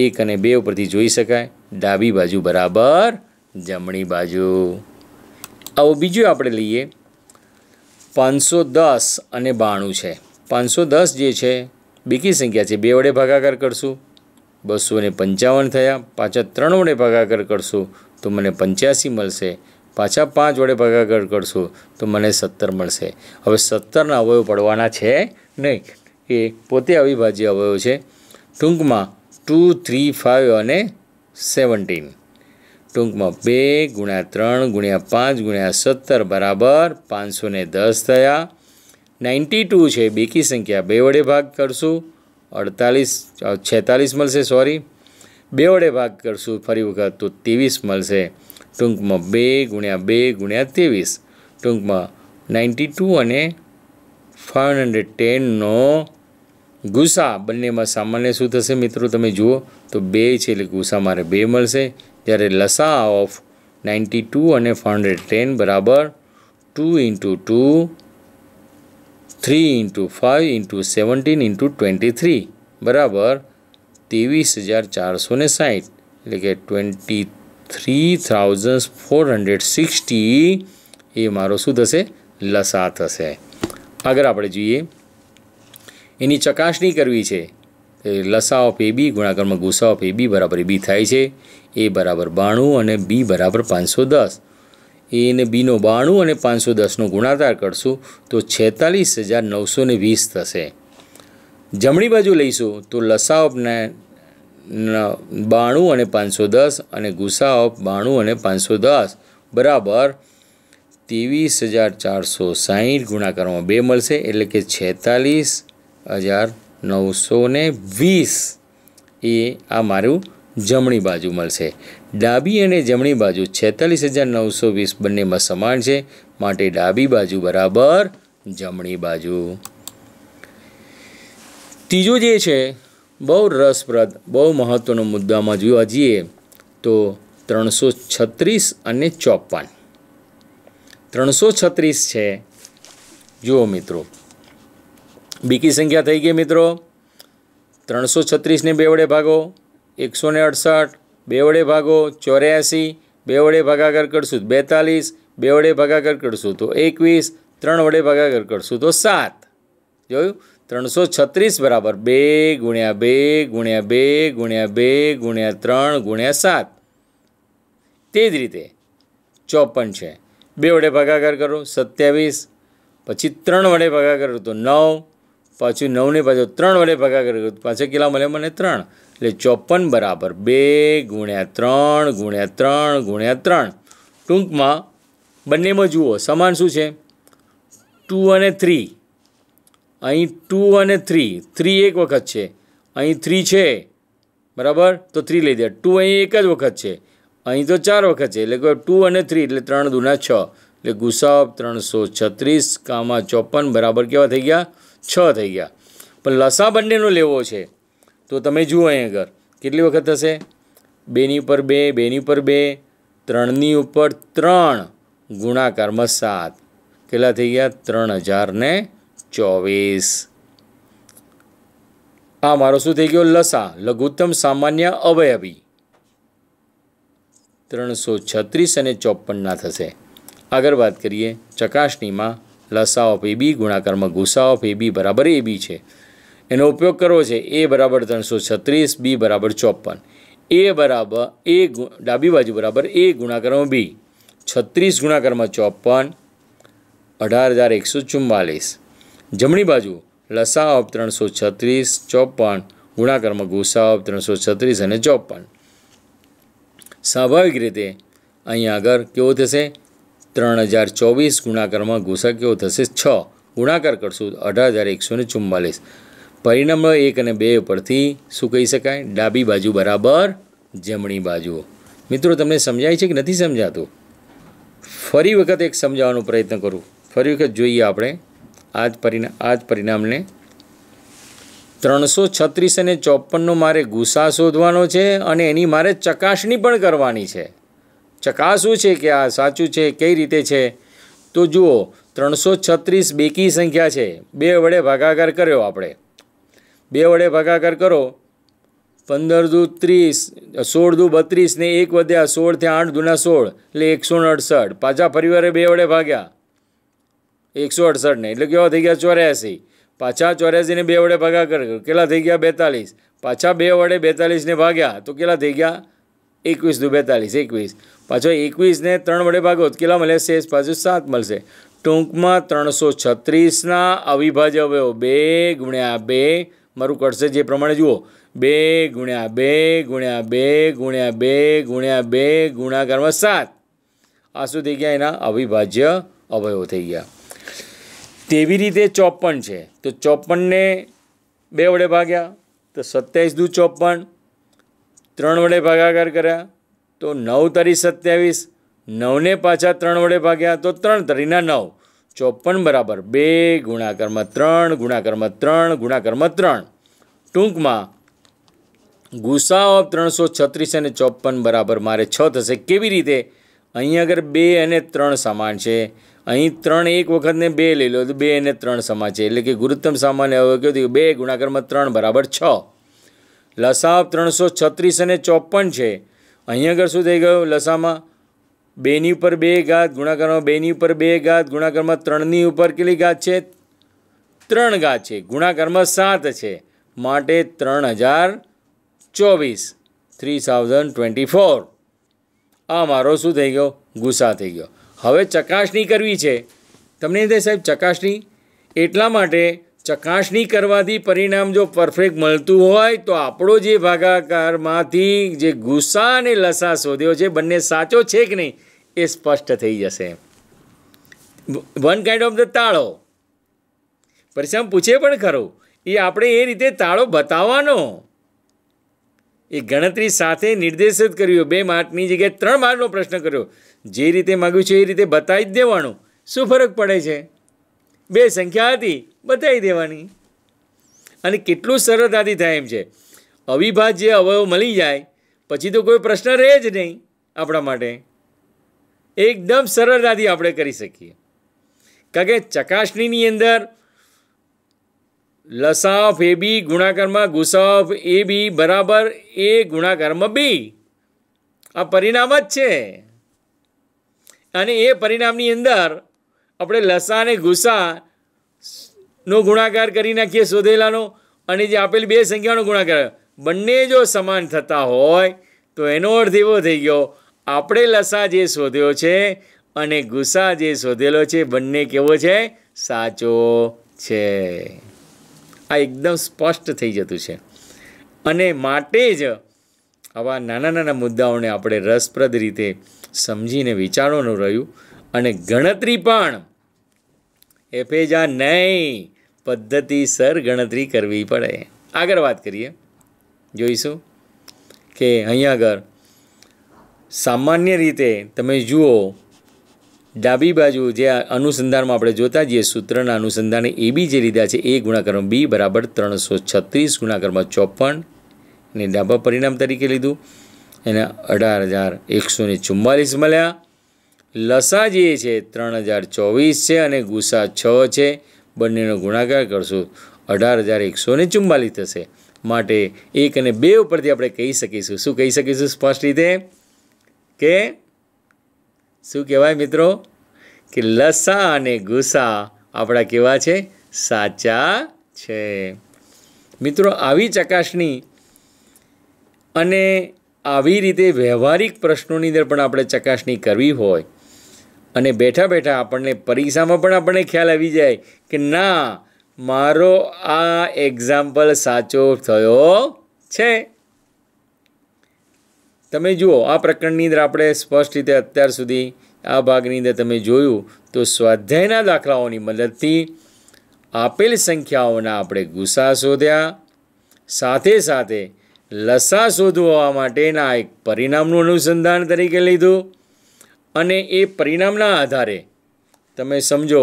एक अने बे उपरथी जोई शकाय डाबी बाजू बराबर जमणी बाजू। आवो बीजो आपणे लईए पाँच सौ दस अने बाणु छे। पाँच सौ दस जे छे बीकी संख्या छे बे वडे भागाकार करशुं बसो ने पंचावन थया। पाचा त्रण वडे भागाकार करशुं तो मने पंच्यासी मळशे। पाचा पांच वडे भागाकार करशुं तो मने सत्तर मळशे। हवे सत्तरना अवयव पडवाना छे नहीं ए पोते अविभाज्य अवयव छे। टूंकमां टू थ्री फाइव अने सेवनटीन टूंक में बे गुण्या त्रण गुण्या पांच गुण्या सत्तर बराबर पाँच सौ ने दस थया। नाइंटी टू है बेकी संख्या बे वडे भाग करशू अड़तालीस छेतालीस मलसे सॉरी बे वडे भाग करशू फरी वखत तो तेवीस मलसे। टूंक में बे गुण्या बे गुण्या तेवीस टूंक में नाइंटी टू अने फाइव हंड्रेड टेन नो गुस्सा बने में सामान्य शू थे मित्रों तमे जुओ तो बे है गुस्सा मारे बे मलसे। त्यारे लसा ऑफ नाइंटी टू और फाइव हंड्रेड टेन बराबर two into two three into five into seventeen into twenty three बराबर तेवीस हज़ार चार सौ ने साइठ एटले के twenty three thousand four hundred sixty ए मारो शू थशे लसा थशे। अगर आपणे जोईए एनी चकासणी करवी छे लसा ऑफ ए बी गुणाकार में गुसा ऑफ ए बी बराबर ए बी थाय छे। ए बराबर बाणु और बी बराबर पाँच सौ दस ए ने बी नो बाणु और पाँच सौ दस नो गुणाकार करशू तो छेतालीस हज़ार नौ सौ ने वीस थशे। जमणी बाजू लईशू तो लसा ऑफ ने बाणु और पाँच सौ दस और गुसा ऑफ बाणु और पाँच सौ दस बराबर तेवीस हज़ार चार सौ साइठ गुणाकार में बे मळशे एटले के छेतालीस हज़ार नौ सौ ने वीस ए आ मारू जमणी बाजू मळशे। डाबी अने जमणी बाजू छेतालीस हज़ार नौ सौ वीस बने में समान है माटे डाबी बाजू बराबर जमणी बाजू। तीजो जे छे बहु रसप्रद बहु महत्वनो मुद्दा में जोवा जीए तो त्रणसो छत्रीस अने चौप्पन त्रणसो छत्रीस है। जुओ मित्रों बीकी संख्या थई गई मित्रों त्रणसो छत्रीस ने बे वडे भागो एक सौ ने अड़सठ बे वडे भागो चौरासी बे वडे भागाकार करशू तो बेतालीस बे वडे भागाकार करशू तो एकवीस त्रण वडे भागाकार करशू तो सात जोयुं त्रणसो छत्रीस बराबर बे गुण्या बे गुण्या बे गुण्या बे गुण्या त्रण गुण्या सात। ते ज रीते चौपन है बे वडे भागाकार करो सत्यावीस पछी त्रण वडे भागाकार करो तो नौ पाछू नौ ने पाछो त्रण वडे भागाकार करो तो पाछा केटला मळे मने त्रण એટલે ચોપન બરાબર બે ગુણ્યા ત્રણ ગુણ્યા ત્રણ ગુણ્યા ત્રણ ટૂંકમાં બંનેમાં જુઓ સમાન શું છે ટુ અને થ્રી અહીં ટુ અને થ્રી થ્રી એક વખત છે અહીં થ્રી છે બરાબર તો થ્રી લઈ દે ટુ અહીં એક જ વખત છે અહીં તો ચાર વખત છે એટલે ટુ અને થ્રી એટલે ત્રણ દૂના છ એટલે ગુસાઅપ ત્રણસો છત્રીસ કામા ચોપન બરાબર કેવા થઈ ગયા છ થઈ ગયા પણ લસા બંનેનો લેવો છે तो तमे जुओ अहीं अगर केटली वखत हशे बेनी पर बे बेनी पर बे त्रणनी उपर त्रण गुणाकार में सात केटला थई गया त्रण हज़ार ने चौवीस। आ मारो शुं थई गयो लसा लघुत्तम सामान्य अवयवी त्रणसो छत्रीस अने चौपन ना थशे। आगळ वात करीए चकासणी में लसा ऑफ ए बी गुणाकार में गुसा ऑफ ए बी बराबर ए बी छे एनो उपयोग करवो छे। ए बराबर त्रणसो छत्रीस बी बराबर चौपन ए बराबर ए डाबी बाजू बराबर ए गुणाकार में बी छत्रीस गुणाकार में चौपन अठार हज़ार एक सौ चुम्मालीस। जमणी बाजू लसा ऑफ त्रणसो छत्रीस चौपन गुणाकार में गुसा ऑफ त्रणसो छत्रीस और चौपन स्वाभाविक रीते अहीं आगळ केवो थशे त्रण हज़ार चौवीस गुणाकार में गुसा केवो थशे छ गुणाकार करशुं अठार हज़ार एक सौ ने चुम्मालीस परिणाम एक अने बे परथी शू कही शकाय डाबी बाजू बराबर जमणी बाजू। मित्रों तमने समझाय छे कि नथी समजातुं फरी वखत एक समजावવાનો प्रयत्न करूँ। फरी वखत जोईए आपणे आज परिणाम आज परिणामने ત્રણસો છત્રીસ અને ચોપનનો મારે ગુસા શોધવાનો છે અને એની મારે ચકાસણી પણ કરવાની છે। ચકાસવું છે કે આ સાચું છે, કઈ રીતે છે। તો જુઓ, ત્રણસો છત્રીસ બેકી સંખ્યા છે, બે વડે ભાગાકાર કર્યો આપણે, બે વડે ભાગાકાર કરો, પંદર દુ ત્રીસ, સોળ દુ બત્રીસ ને એક વધ્યા સોળ, ત્યાં આઠ દુના સોળ એટલે એકસો અડસઠ। પાછા ફરી વારે બે વડે ભાગ્યા એકસો અડસઠ ને એટલે કેવા થઈ ગયા ચોર્યાસી। પાછા ચોર્યાસીને બે વડે ભાગાકાર કર્યો, કેટલા થઈ ગયા બેતાલીસ। પાછા બે વડે બેતાલીસને ભાગ્યા તો કેટલા થઈ ગયા એકવીસ દુ બેતાલીસ એકવીસ। પાછો એકવીસને ત્રણ વડે ભાગો તો કેટલા મળે, શેષ પાછું સાત મળશે। ટૂંકમાં ત્રણસો છત્રીસના અવિભાજ્ય અવયવો બે ગુણ્યા બે, મારું કરશે જે પ્રમાણે જુઓ, બે ગુણ્યા બે ગુણ્યા બે ગુણ્યા બે ગુણ્યા બે ગુણાકારમાં સાત, આ શું થઈ ગયા એના અવિભાજ્ય અવયવો થઈ ગયા। તેવી રીતે ચોપન છે તો ચોપનને બે વડે ભાગ્યા તો સત્યાવીસ દુ ચોપન, ત્રણ વડે ભાગાકાર કર્યા તો નવ તરી સત્યાવીસ, નવને પાછા ત્રણ વડે ભાગ્યા તો ત્રણ તરીના નવ, ચોપન बराबर बे गुणाकर्म त्रण गुणाकर्म त्रण गुणाकर्म त्रण। टूंक में गुस्सा ऑफ त्रो छत्रीस चौप्पन बराबर मारे छे के रीते अँ अगर बे अने त्रण सामान है, अँ त्रण एक वखत ने बे लै लो तो बे अने त्रण सामान है एट्ल कि गुरुत्तम सामान्य कहते बे गुणाकर्म त्रण बराबर छ। लसा ऑफ त्रो छत्रीस चौप्पन है, अँ अगर शू थी गय लसा में बेनी पर बे घात गुणाकारमा बेनी पर बे घात गुणाकारमा त्रणनी उपर केली घात छे त्रण घात छे, गुणाकारमा सात छे माटे त्रण हज़ार चौवीस थ्री थाउजंड ट्वेंटी फोर। आ मारो शू थी गयो गुस्सा थी गयो। हवे चकासणी करवी छे तमने दे साहेब चकासणी, एटला माटे चकासणी करवाथी परिणाम जो परफेक्ट मळतुं होय तो आपणो जे भागाकारमांथी जे गुस्सा अने लसा शोध्यो छे बंने साचो छे के नहीं એ સ્પષ્ટ થઈ જશે। વન કાઇન્ડ ઓફ ધ તાળો પરીક્ષામાં પૂછે પણ ખરો, એ આપણે એ રીતે તાળો બતાવવાનો, એ ગણતરી સાથે નિર્દેશિત કર્યો, બે માર્કની જગ્યાએ ત્રણ માર્કનો પ્રશ્ન કર્યો, જે રીતે માગ્યું છે એ રીતે બતાવી જ દેવાનો, શું ફરક પડે છે। બે સંખ્યા હતી બતાવી દેવાની, અને કેટલું સરળતાથી થાય એમ છે। અવિભાજ્ય અવયવ મળી જાય પછી તો કોઈ પ્રશ્ન રહે જ નહીં આપણા માટે, एकदम सरलताथी आपणे करी सकीए। कारण के चकासणीनी अंदर लसा ऑफ ए बी गुणाकारमा गुसा ऑफ ए बी बराबर ए गुणाकारमा बी, आ परिणाम ज छे अने ए परिणामनी अंदर आपणे लसा अने गुसा नो गुणाकार करी नाखीए शोधेलानो, अने जे आपेली बे संख्यानो गुणाकार बंने जो समान थता होय तो एनो अर्थ एवो थई गयो આપણે લસા જે શોધ્યો છે અને ગુસા જે શોધેલો છે બંને કેવો છે, સાચો છે। આ એકદમ સ્પષ્ટ થઈ જતું છે, અને માટે જ આવા નાના નાના મુદ્દાઓને આપણે રસપ્રદ રીતે સમજીને વિચારવાનું રહ્યું, અને ગણતરી પણ એફેજા નહીં, પદ્ધતિસર ગણતરી કરવી પડે। આગળ વાત કરીએ, જોઈશું કે અહીંયા આગળ સામાન્ય રીતે તમે જુઓ ડાબી બાજુ જે અનુસંધાનમાં આપણે જોતા જઈએ સૂત્રના અનુસંધાને એ બી જે લીધા છે એ ગુણાકારમાં બી બરાબર ત્રણસો છત્રીસ ગુણાકારમાં ચોપન ને ડાબા પરિણામ તરીકે લીધું, એને અઢાર હજાર એકસો ને ચુમ્માલીસ મળ્યા। લસા જે છે ત્રણ હજાર ચોવીસ છે અને ગુસા છ છે, બંનેનો ગુણાકાર કરશું અઢાર હજાર એકસો ને ચુમ્માલીસ થશે। માટે એક અને બે ઉપરથી આપણે કહી શકીશું, શું કહી શકીશું સ્પષ્ટ રીતે के शू कहवाय मित्रों कि लसा अने गुसा आपड़ा केवा छे, साचा छे। मित्रों आवी चकासणी अने आवी रीते व्यवहारिक प्रश्नोनी अंदर पण आपणे चकासणी करवी होय, अने बैठा बैठा आपणे परीक्षामां पण आपणे ख्याल आवी जाय कि ना मारो आ एक्जाम्पल साचो थयो छे। તમે જુઓ આ પ્રકરણની અંદર આપણે સ્પષ્ટ રીતે અત્યાર સુધી આ ભાગની અંદર તમે જોયું તો સ્વાધ્યાયના દાખલાઓની મદદથી આપેલ સંખ્યાઓના આપણે ગુસા શોધ્યા, સાથે સાથે લસા શોધવા માટેના એક પરિણામનું અનુસંધાન તરીકે લીધું, અને એ પરિણામના આધારે તમે સમજો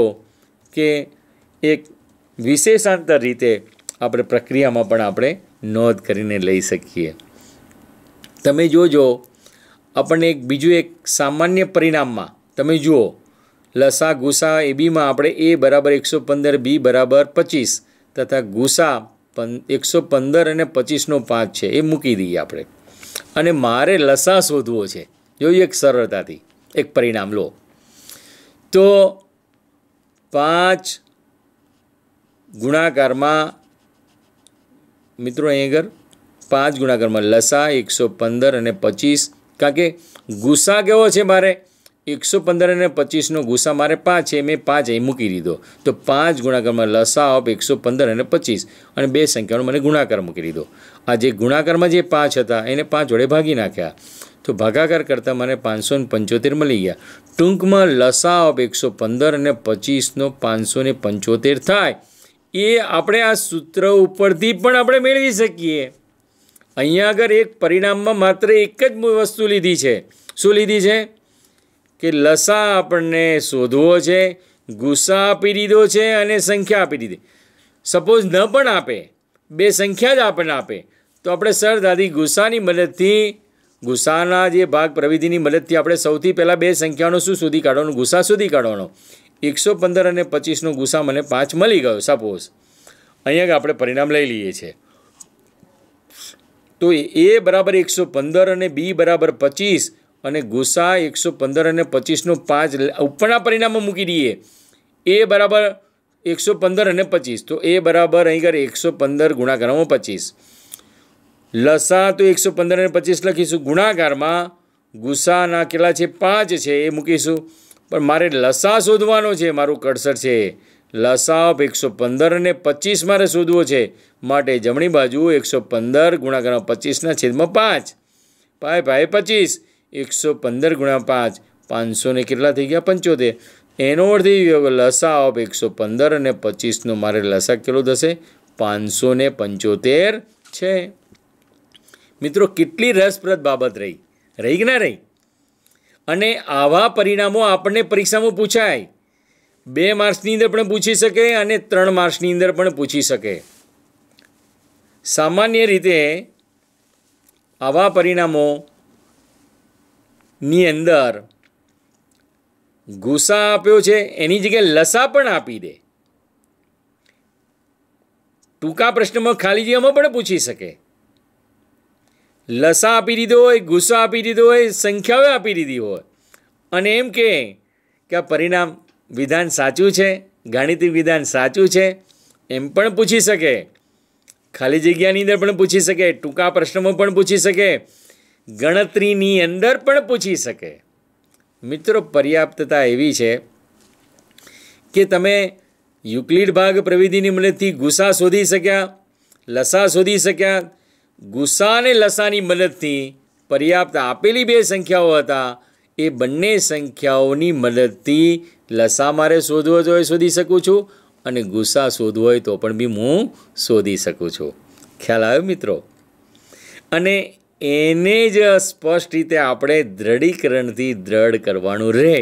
કે એક વિશેષાંતર રીતે આપણે પ્રક્રિયામાં પણ આપણે નોંધ કરીને લઈ સકીએ। તમે જોજો આપણને એક બીજું એક સામાન્ય પરિણામમાં તમે જુઓ લસા ગુસા એ બીમાં આપણે એ બરાબર એકસો પંદર બી બરાબર પચીસ તથા ગુસા એકસો પંદર અને પચીસનો પાંચ છે એ મૂકી દઈએ આપણે અને મારે લસા શોધવો છે। જોઈએ એક સરળતાથી एक परिणाम लो तो पांच गुणाकार में मित्रों अगर पांच गुणाकार में लसा एक सौ पंदर ने पच्चीस कारण के गुस्सा केवो छे मारे एक सौ पंदर ने पच्चीस नो गुस्सा मारे पांच है मैं पांच अँ मूकी दीधो तो पांच गुणाकार में लसा आप एक सौ पंदर ने पच्चीस और बे संख्याओं मैंने गुणाकार मूकी दीधो। आज गुणाकार में जो पांच था एने पांच वडे भागी नाख्या तो भागाकार करता मैंने पाँच सौ पंचोतेर मिली गया। टूंक में लसा ऑफ एक सौ पंदर ने पच्चीस नो पाँच सौ पंचोतेर थाय ये आपणे आ सूत्र उपरथी पण आपणे मेळवी सकीए। अहींया अगर एक परिणाम में मात्र एक ज वस्तु लीधी है शू लीधी है कि लसा आपणे शोधवो छे गुस्सा आपी दीधो छे अने संख्या आपी दीधी। सपोज न पण आपे बे संख्या ज आपणे आपे तो आपणे सरळताथी गुस्सानी मददथी गुस्साना जे भाग प्रविधिनी मददथी आपणे सौथी पहला बे संख्याओनो शुं शोधी काढवानो गुस्सा शोधी काढवानो। एक सौ पंदर अने पच्चीस नो गुस्सा मने पांच मळी गयो। सपोज अहींया आपणे परिणाम लई लईए छे तो ए बराबर एक सौ पंदर अने बी बराबर पच्चीस अने गुस्सा एक सौ पंदर अने पच्चीस नो पांच उपरना परिणाममां मूकी दीए ए बराबर एक सौ पंदर अने पच्चीस तो ए बराबर अहींगर एक सौ पंदर गुणाकारामां पच्चीस लसा तो एक सौ पंदर ने पच्चीस लखीशू गुणाकार में गुस्साना केला छे पांच है ये मूकीशू पर मारे लसा शोधवानो छे मारू कड़सर है लसा ऑफ एक सौ पंदर ने पच्चीस मारे शोधवो छे माटे जमणी बाजु एक सौ पंदर गुणाकार पच्चीस ना छेद में पांच पाए पाए पच्चीस एक सौ पंदर गुणा पांच पांच सौ ने केटला थई गया पंचोतेर एनो अर्थ ए थयो लसा ऑफ एक सौ पंदर ने पच्चीस नो मारे लसा केटलो थशे पांच सौ ने पंचोतेर छे। मित्रों कितनी रसप्रद बाबत रही रही कि ना रही अने आवा परिणामों आपने परीक्षा में पूछाय बे मार्क्सनी अंदर पण पूछी सके अने त्रण मार्क्सनी अंदर पण पूछी सके। सामान्य रीते आवा परिणामों नी अंदर गुस्सा आप्यो छे एनी जगह लसा पण आपी दे टूंका प्रश्न में खाली जगह पण पूछी सके लसा आपी दीधो हो गुस्सा आपी दीधो हो संख्याओ आपी दीधी हो अने एम के क्या परिणाम विधान साचू छे गाणितिक विधान साचू छे एम पण पूछी सके खाली जग्यानी अंदर पण पूछी सके टूंका प्रश्नों पण पूछी सके गणतरीनी अंदर पण पूछी सके। मित्रों पर्याप्तता एवी छे कि तमे युक्लिड भाग प्रविधिनी मददथी गुस्सा शोधी शक्या लसा शोधी शक्या गुस्सा ने लसानी मददथी पर्याप्त आपेली बे संख्याओ हता ए बंने संख्याओनी मददथी लसा मारे शोधवो तो शोधी सकूँ छूँ अने गुस्सा शोधवो होय तो पण बी हूँ शोधी सकूँ छूँ। ख्याल आव्यो मित्रों अने एने ज स्पष्ट रीते आपणे दृढ़ीकरणथी दृढ़ करवानुं रहे।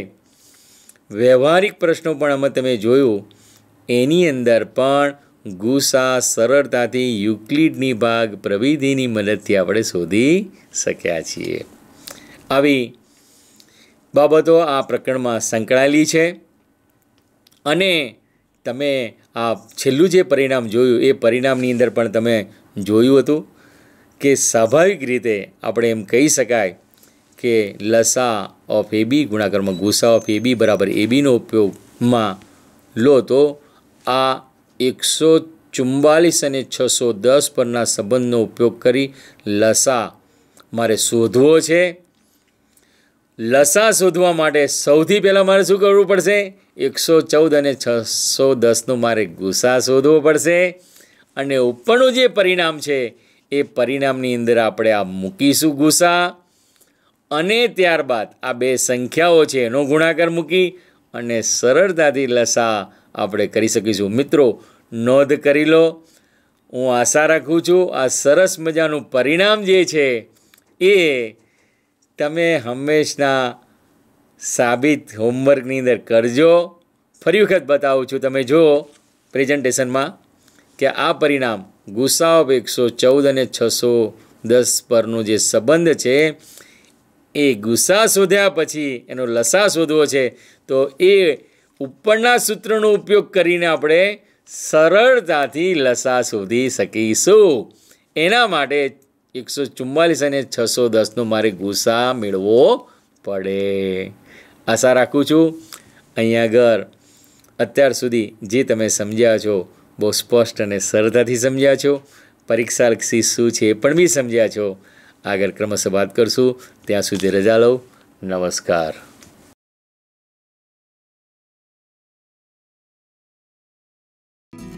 व्यवहारिक प्रश्नों पण अमे तमे जोयुं एनी अंदर पण गुस्सा सरलताथी युक्लिडनी भाग प्रविधिनी मददथी आपणे शोधी शक्या छीए। आवी बाबतो आ प्रकरणमां संकळायेली छे अने तमे आ छेल्लुं जे परिणाम जोयुं ए परिणामनी अंदर पण तमे जोयुं हतुं के स्वाभाविक रीते आपणे एम कही शकाय के लसा ऑफ ए बी गुणाकारमां गुस्सा ऑफ ए बी बराबर ए बीनो उपयोगमां लो तो आ एक सौ चुम्बालीस अने छ सौ दस परना संबंधनो उपयोग करी लसा मारे शोधवो छे। लसा शोधवा माटे सौथी पहला मारे शुं करवुं पड़शे एक सौ चौदह अने छ सौ दसनो मारे गुस्सा शोधवो पड़शे अने उपरनुं जे परिणाम छे ए परिणामनी अंदर आपणे आ मूकीशुं गुस्सा अने त्यारबाद आ बे संख्याओ छे एनो गुणाकार मूकी अने सरळताथी लसा આપણે કરી શકીશું। મિત્રો નોંધ કરી લો હું આશા રાખું છું આ સરસ મજાનું પરિણામ જે છે એ તમે હંમેશના સાબિત હોમવર્કની અંદર કરજો। ફરી વખત બતાવું છું તમે જો પ્રેઝન્ટેશનમાં કે આ પરિણામ ગુસાઅ એક સો ચૌદ અને છ સો દસ પરનો જે સંબંધ છે એ ગુસાઅ શોધ્યા પછી એનો લસાઅ શોધવો છે તો એ ઉપરના સૂત્રનો ઉપયોગ કરીને આપણે સરળતાથી લસાઅ શોધી શકીશું। એના માટે એક સો ચુમ્માલીસ અને છ સો દસ નો મારે ગુસાઅ મેળવવો પડે। આશા રાખું છું અહીંયા આગળ અત્યાર સુધી જે તમે સમજ્યા છો બહુ સ્પષ્ટ અને સરળતાથી સમજ્યા છો। પરીક્ષા લક્ષી શું છે એ પણ બી સમજ્યા છો। આગળ ક્રમશઃ વાત કરશું, ત્યાં સુધી રજા લઉં। નમસ્કાર।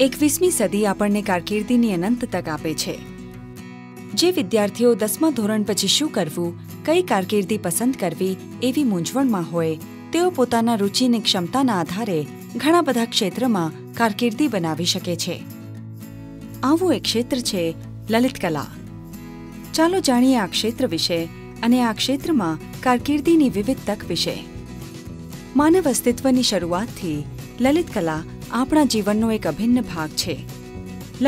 એકવીસમી સદી આપણને કારકિર્દીની અનંત તક આપે છે। જે વિદ્યાર્થીઓ દસમા ધોરણ પછી શું કરવું, કઈ કારકિર્દી પસંદ કરવી એવી મૂંઝવણમાં હોય તેઓ પોતાના રુચિની ક્ષમતાના આધારે ઘણા બધા ક્ષેત્રમાં કારકિર્દી બનાવી શકે છે। આવું એક ક્ષેત્ર છે લલિતકલા। ચાલો જાણીએ આ ક્ષેત્ર વિશે અને આ ક્ષેત્રમાં કારકિર્દીની વિવિધ તક વિશે। માનવ અસ્તિત્વની શરૂઆતથી લલિતકલા આપણા જીવનનો એક અભિન્ન ભાગ છે।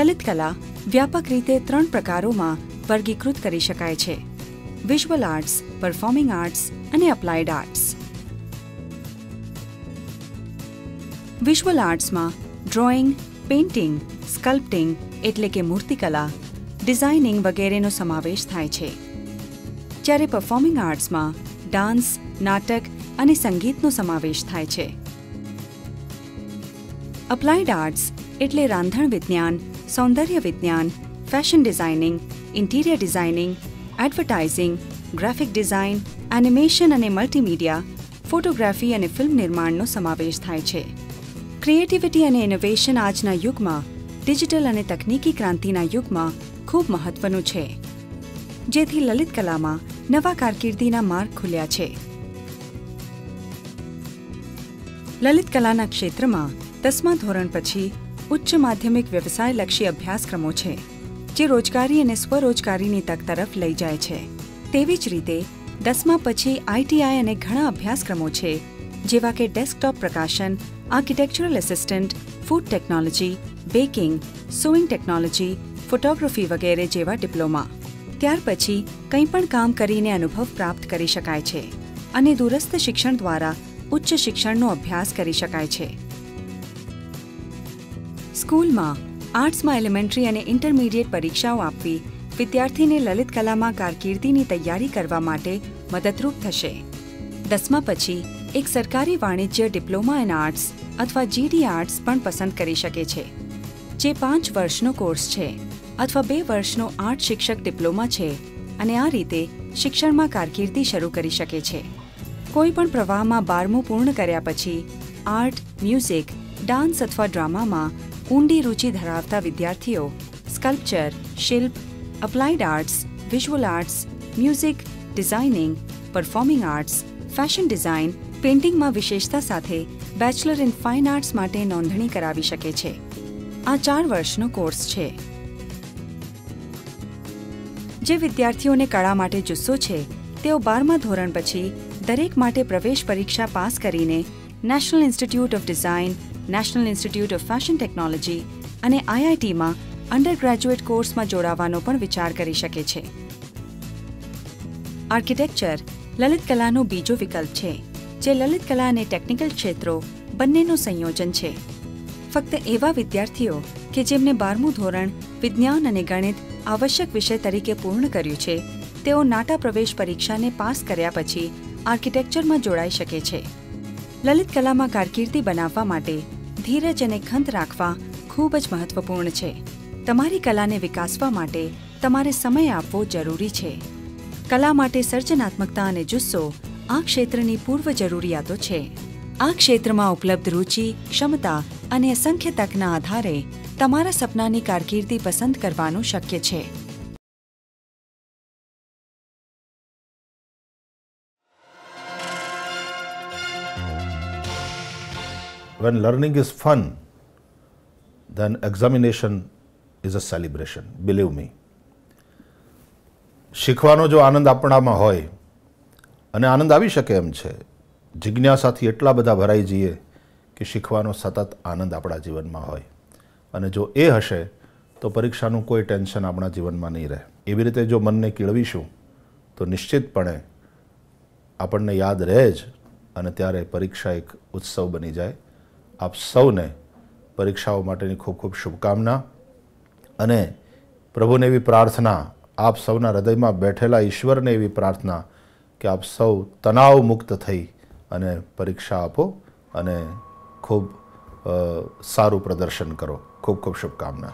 લલિતકલા વ્યાપક રીતે ત્રણ પ્રકારોમાં વર્ગીકૃત કરી શકાય છે: વિઝ્યુઅલ આર્ટ્સ, પરફોર્મિંગ આર્ટ્સ અને અપ્લાઇડ આર્ટ્સ। વિઝ્યુઅલ આર્ટ્સમાં ડ્રોઈંગ, પેઇન્ટિંગ, સ્કલ્પ્ટિંગ એટલે કે મૂર્તિકલા, ડિઝાઇનિંગ વગેરેનો સમાવેશ થાય છે। જ્યારે પરફોર્મિંગ આર્ટ્સમાં ડાન્સ, નાટક અને સંગીતનો સમાવેશ થાય છે। અપ્લાઇડ આર્ટ્સ એટલે રાંધણ વિજ્ઞાન, સૌંદર્ય વિજ્ઞાન, fashion designing, interior designing, advertising, graphic design, animation અને મલ્ટીમીડિયા, ફોટોગ્રાફી અને ફિલ્મ નિર્માણનો સમાવેશ થાય છે। ક્રિએટિવિટી અને ઇનોવેશન આજના યુગમાં, ડિજિટલ અને તકનીકી ક્રાંતિના યુગમાં ખૂબ મહત્વનું છે, જેથી લલિતકલામાં નવા કારકિર્દીના માર્ગ ખુલ્યા છે। લલિતકલાના ક્ષેત્રમાં દસમા ધોરણ પછી ઉચ્ચ માધ્યમિક વ્યવસાયલક્ષી અભ્યાસક્રમો છે, જે રોજગારી અને સ્વરોજગારીની તક તરફ લઈ જાય છે। તેવી જ રીતે દસમા પછી આઈટીઆઈ અને ઘણા અભ્યાસક્રમો છે, જેવા કે ડેસ્કટોપ પ્રકાશન, architectural assistant, food technology, baking, sewing technology, photography વગેરે જેવા ડિપ્લોમા। ત્યાર પછી કંઈ પણ કામ કરીને અનુભવ પ્રાપ્ત કરી શકાય છે અને દૂરસ્થ શિક્ષણ દ્વારા ઉચ્ચ શિક્ષણનો અભ્યાસ કરી શકાય છે। સ્કૂલમાં આર્ટ્સમાં એલિમેન્ટરી અને ઇન્ટરમીડિયેટ પરીક્ષાઓ આપવી વિદ્યાર્થીને લલિતકલામાં કારકિર્દીની તૈયારી કરવા માટે મદદરૂપ થશે। દસમા પછી એક સરકારી વાણિજ્ય ડિપ્લોમા ઇન આર્ટ્સ અથવા જીડી આર્ટ્સ પણ પસંદ કરી શકે છે, જે પાંચ વર્ષનો કોર્સ છે અથવા બે વર્ષનો આર્ટ શિક્ષક ડિપ્લોમા છે અને આ રીતે શિક્ષણમાં કારકિર્દી શરૂ કરી શકે છે। કોઈ પણ પ્રવાહમાં બારમું પૂર્ણ કર્યા પછી આર્ટ, મ્યુઝિક, ડાન્સ અથવા ડ્રામામાં ઊંડી રુચિ ધરાવતા વિદ્યાર્થીઓ સ્કલ્પચર, શિલ્પ, applied arts, visual arts, music, designing, performing arts, fashion design, પેઇન્ટિંગમાં વિશેષતા સાથે બેચલર ઇન ફાઇન આર્ટ્સ માટે નોંધણી કરાવી શકે છે। આ ચાર વર્ષનો કોર્સ છે। જે વિદ્યાર્થીઓને કળા માટે જુસ્સો છે તેઓ બારમા ધોરણ પછી દરેક માટે પ્રવેશ પરીક્ષા પાસ કરીને national institute of design, national institute of fashion technology અને આઈઆઈટીમાં અંડરગ્રેજ્યુએટ કોર્સમાં જોડાવાનો પણ વિચાર કરી શકે છે। આર્કિટેક્ચર લલિતકલાનો બીજો વિકલ્પ છે, જે લલિતકલા અને ટેકનિકલ ક્ષેત્રો બંનેનું સંયોજન છે। ફક્ત એવા વિદ્યાર્થીઓ કે જેમને બારમું ધોરણ વિજ્ઞાન અને ગણિત આવશ્યક વિષય તરીકે પૂર્ણ કર્યું છે તેઓ નાટા પ્રવેશ પરીક્ષાને પાસ કર્યા પછી આર્કિટેક્ચરમાં જોડાઈ શકે છે। લલિતકલામાં કારકિર્દી બનાવવા માટે ધીરજ અને ખંત રાખવા ખૂબ જ મહત્વપૂર્ણ છે। તમારી કલાને વિકાસવા માટે તમારે સમય આપવો જરૂરી છે। કલા માટે સર્જનાત્મકતા અને જુસ્સો આ ક્ષેત્રની પૂર્વ જરૂરિયાતો છે। આ ક્ષેત્રમાં ઉપલબ્ધ રુચિ, ક્ષમતા અને અસંખ્ય તકના આધારે તમારા સપનાની કારકિર્દી પસંદ કરવાનું શક્ય છે। When learning is fun, then examination is a celebration, believe me. શીખવાનો જો આનંદ આપણામાં હોય અને આનંદ આવી શકે એમ છે, જિજ્ઞાસાથી એટલા બધા ભરાઈ જઈએ કે શીખવાનો સતત આનંદ આપણા જીવનમાં હોય અને જો એ હશે तो परीक्षानु कोई टेन्शन आपणा जीवनमां नहीं रहे। एवी रीते जो मनने केळवीशुं तो निश्चितपणे आपणने याद रहे ज अने त्यारे परीक्षा एक उत्सव बनी जाए। आप सौने परीक्षाओ माटेनी खूब खूब शुभकामना अने प्रभुने एवी प्रार्थना, आप सौना हृदयमां बेठेला ईश्वरने एवी प्रार्थना कि आप सौ तनाव मुक्त थई अने परीक्षा आपो अने खूब सारू प्रदर्शन करो। खूब खूब शुभकामना।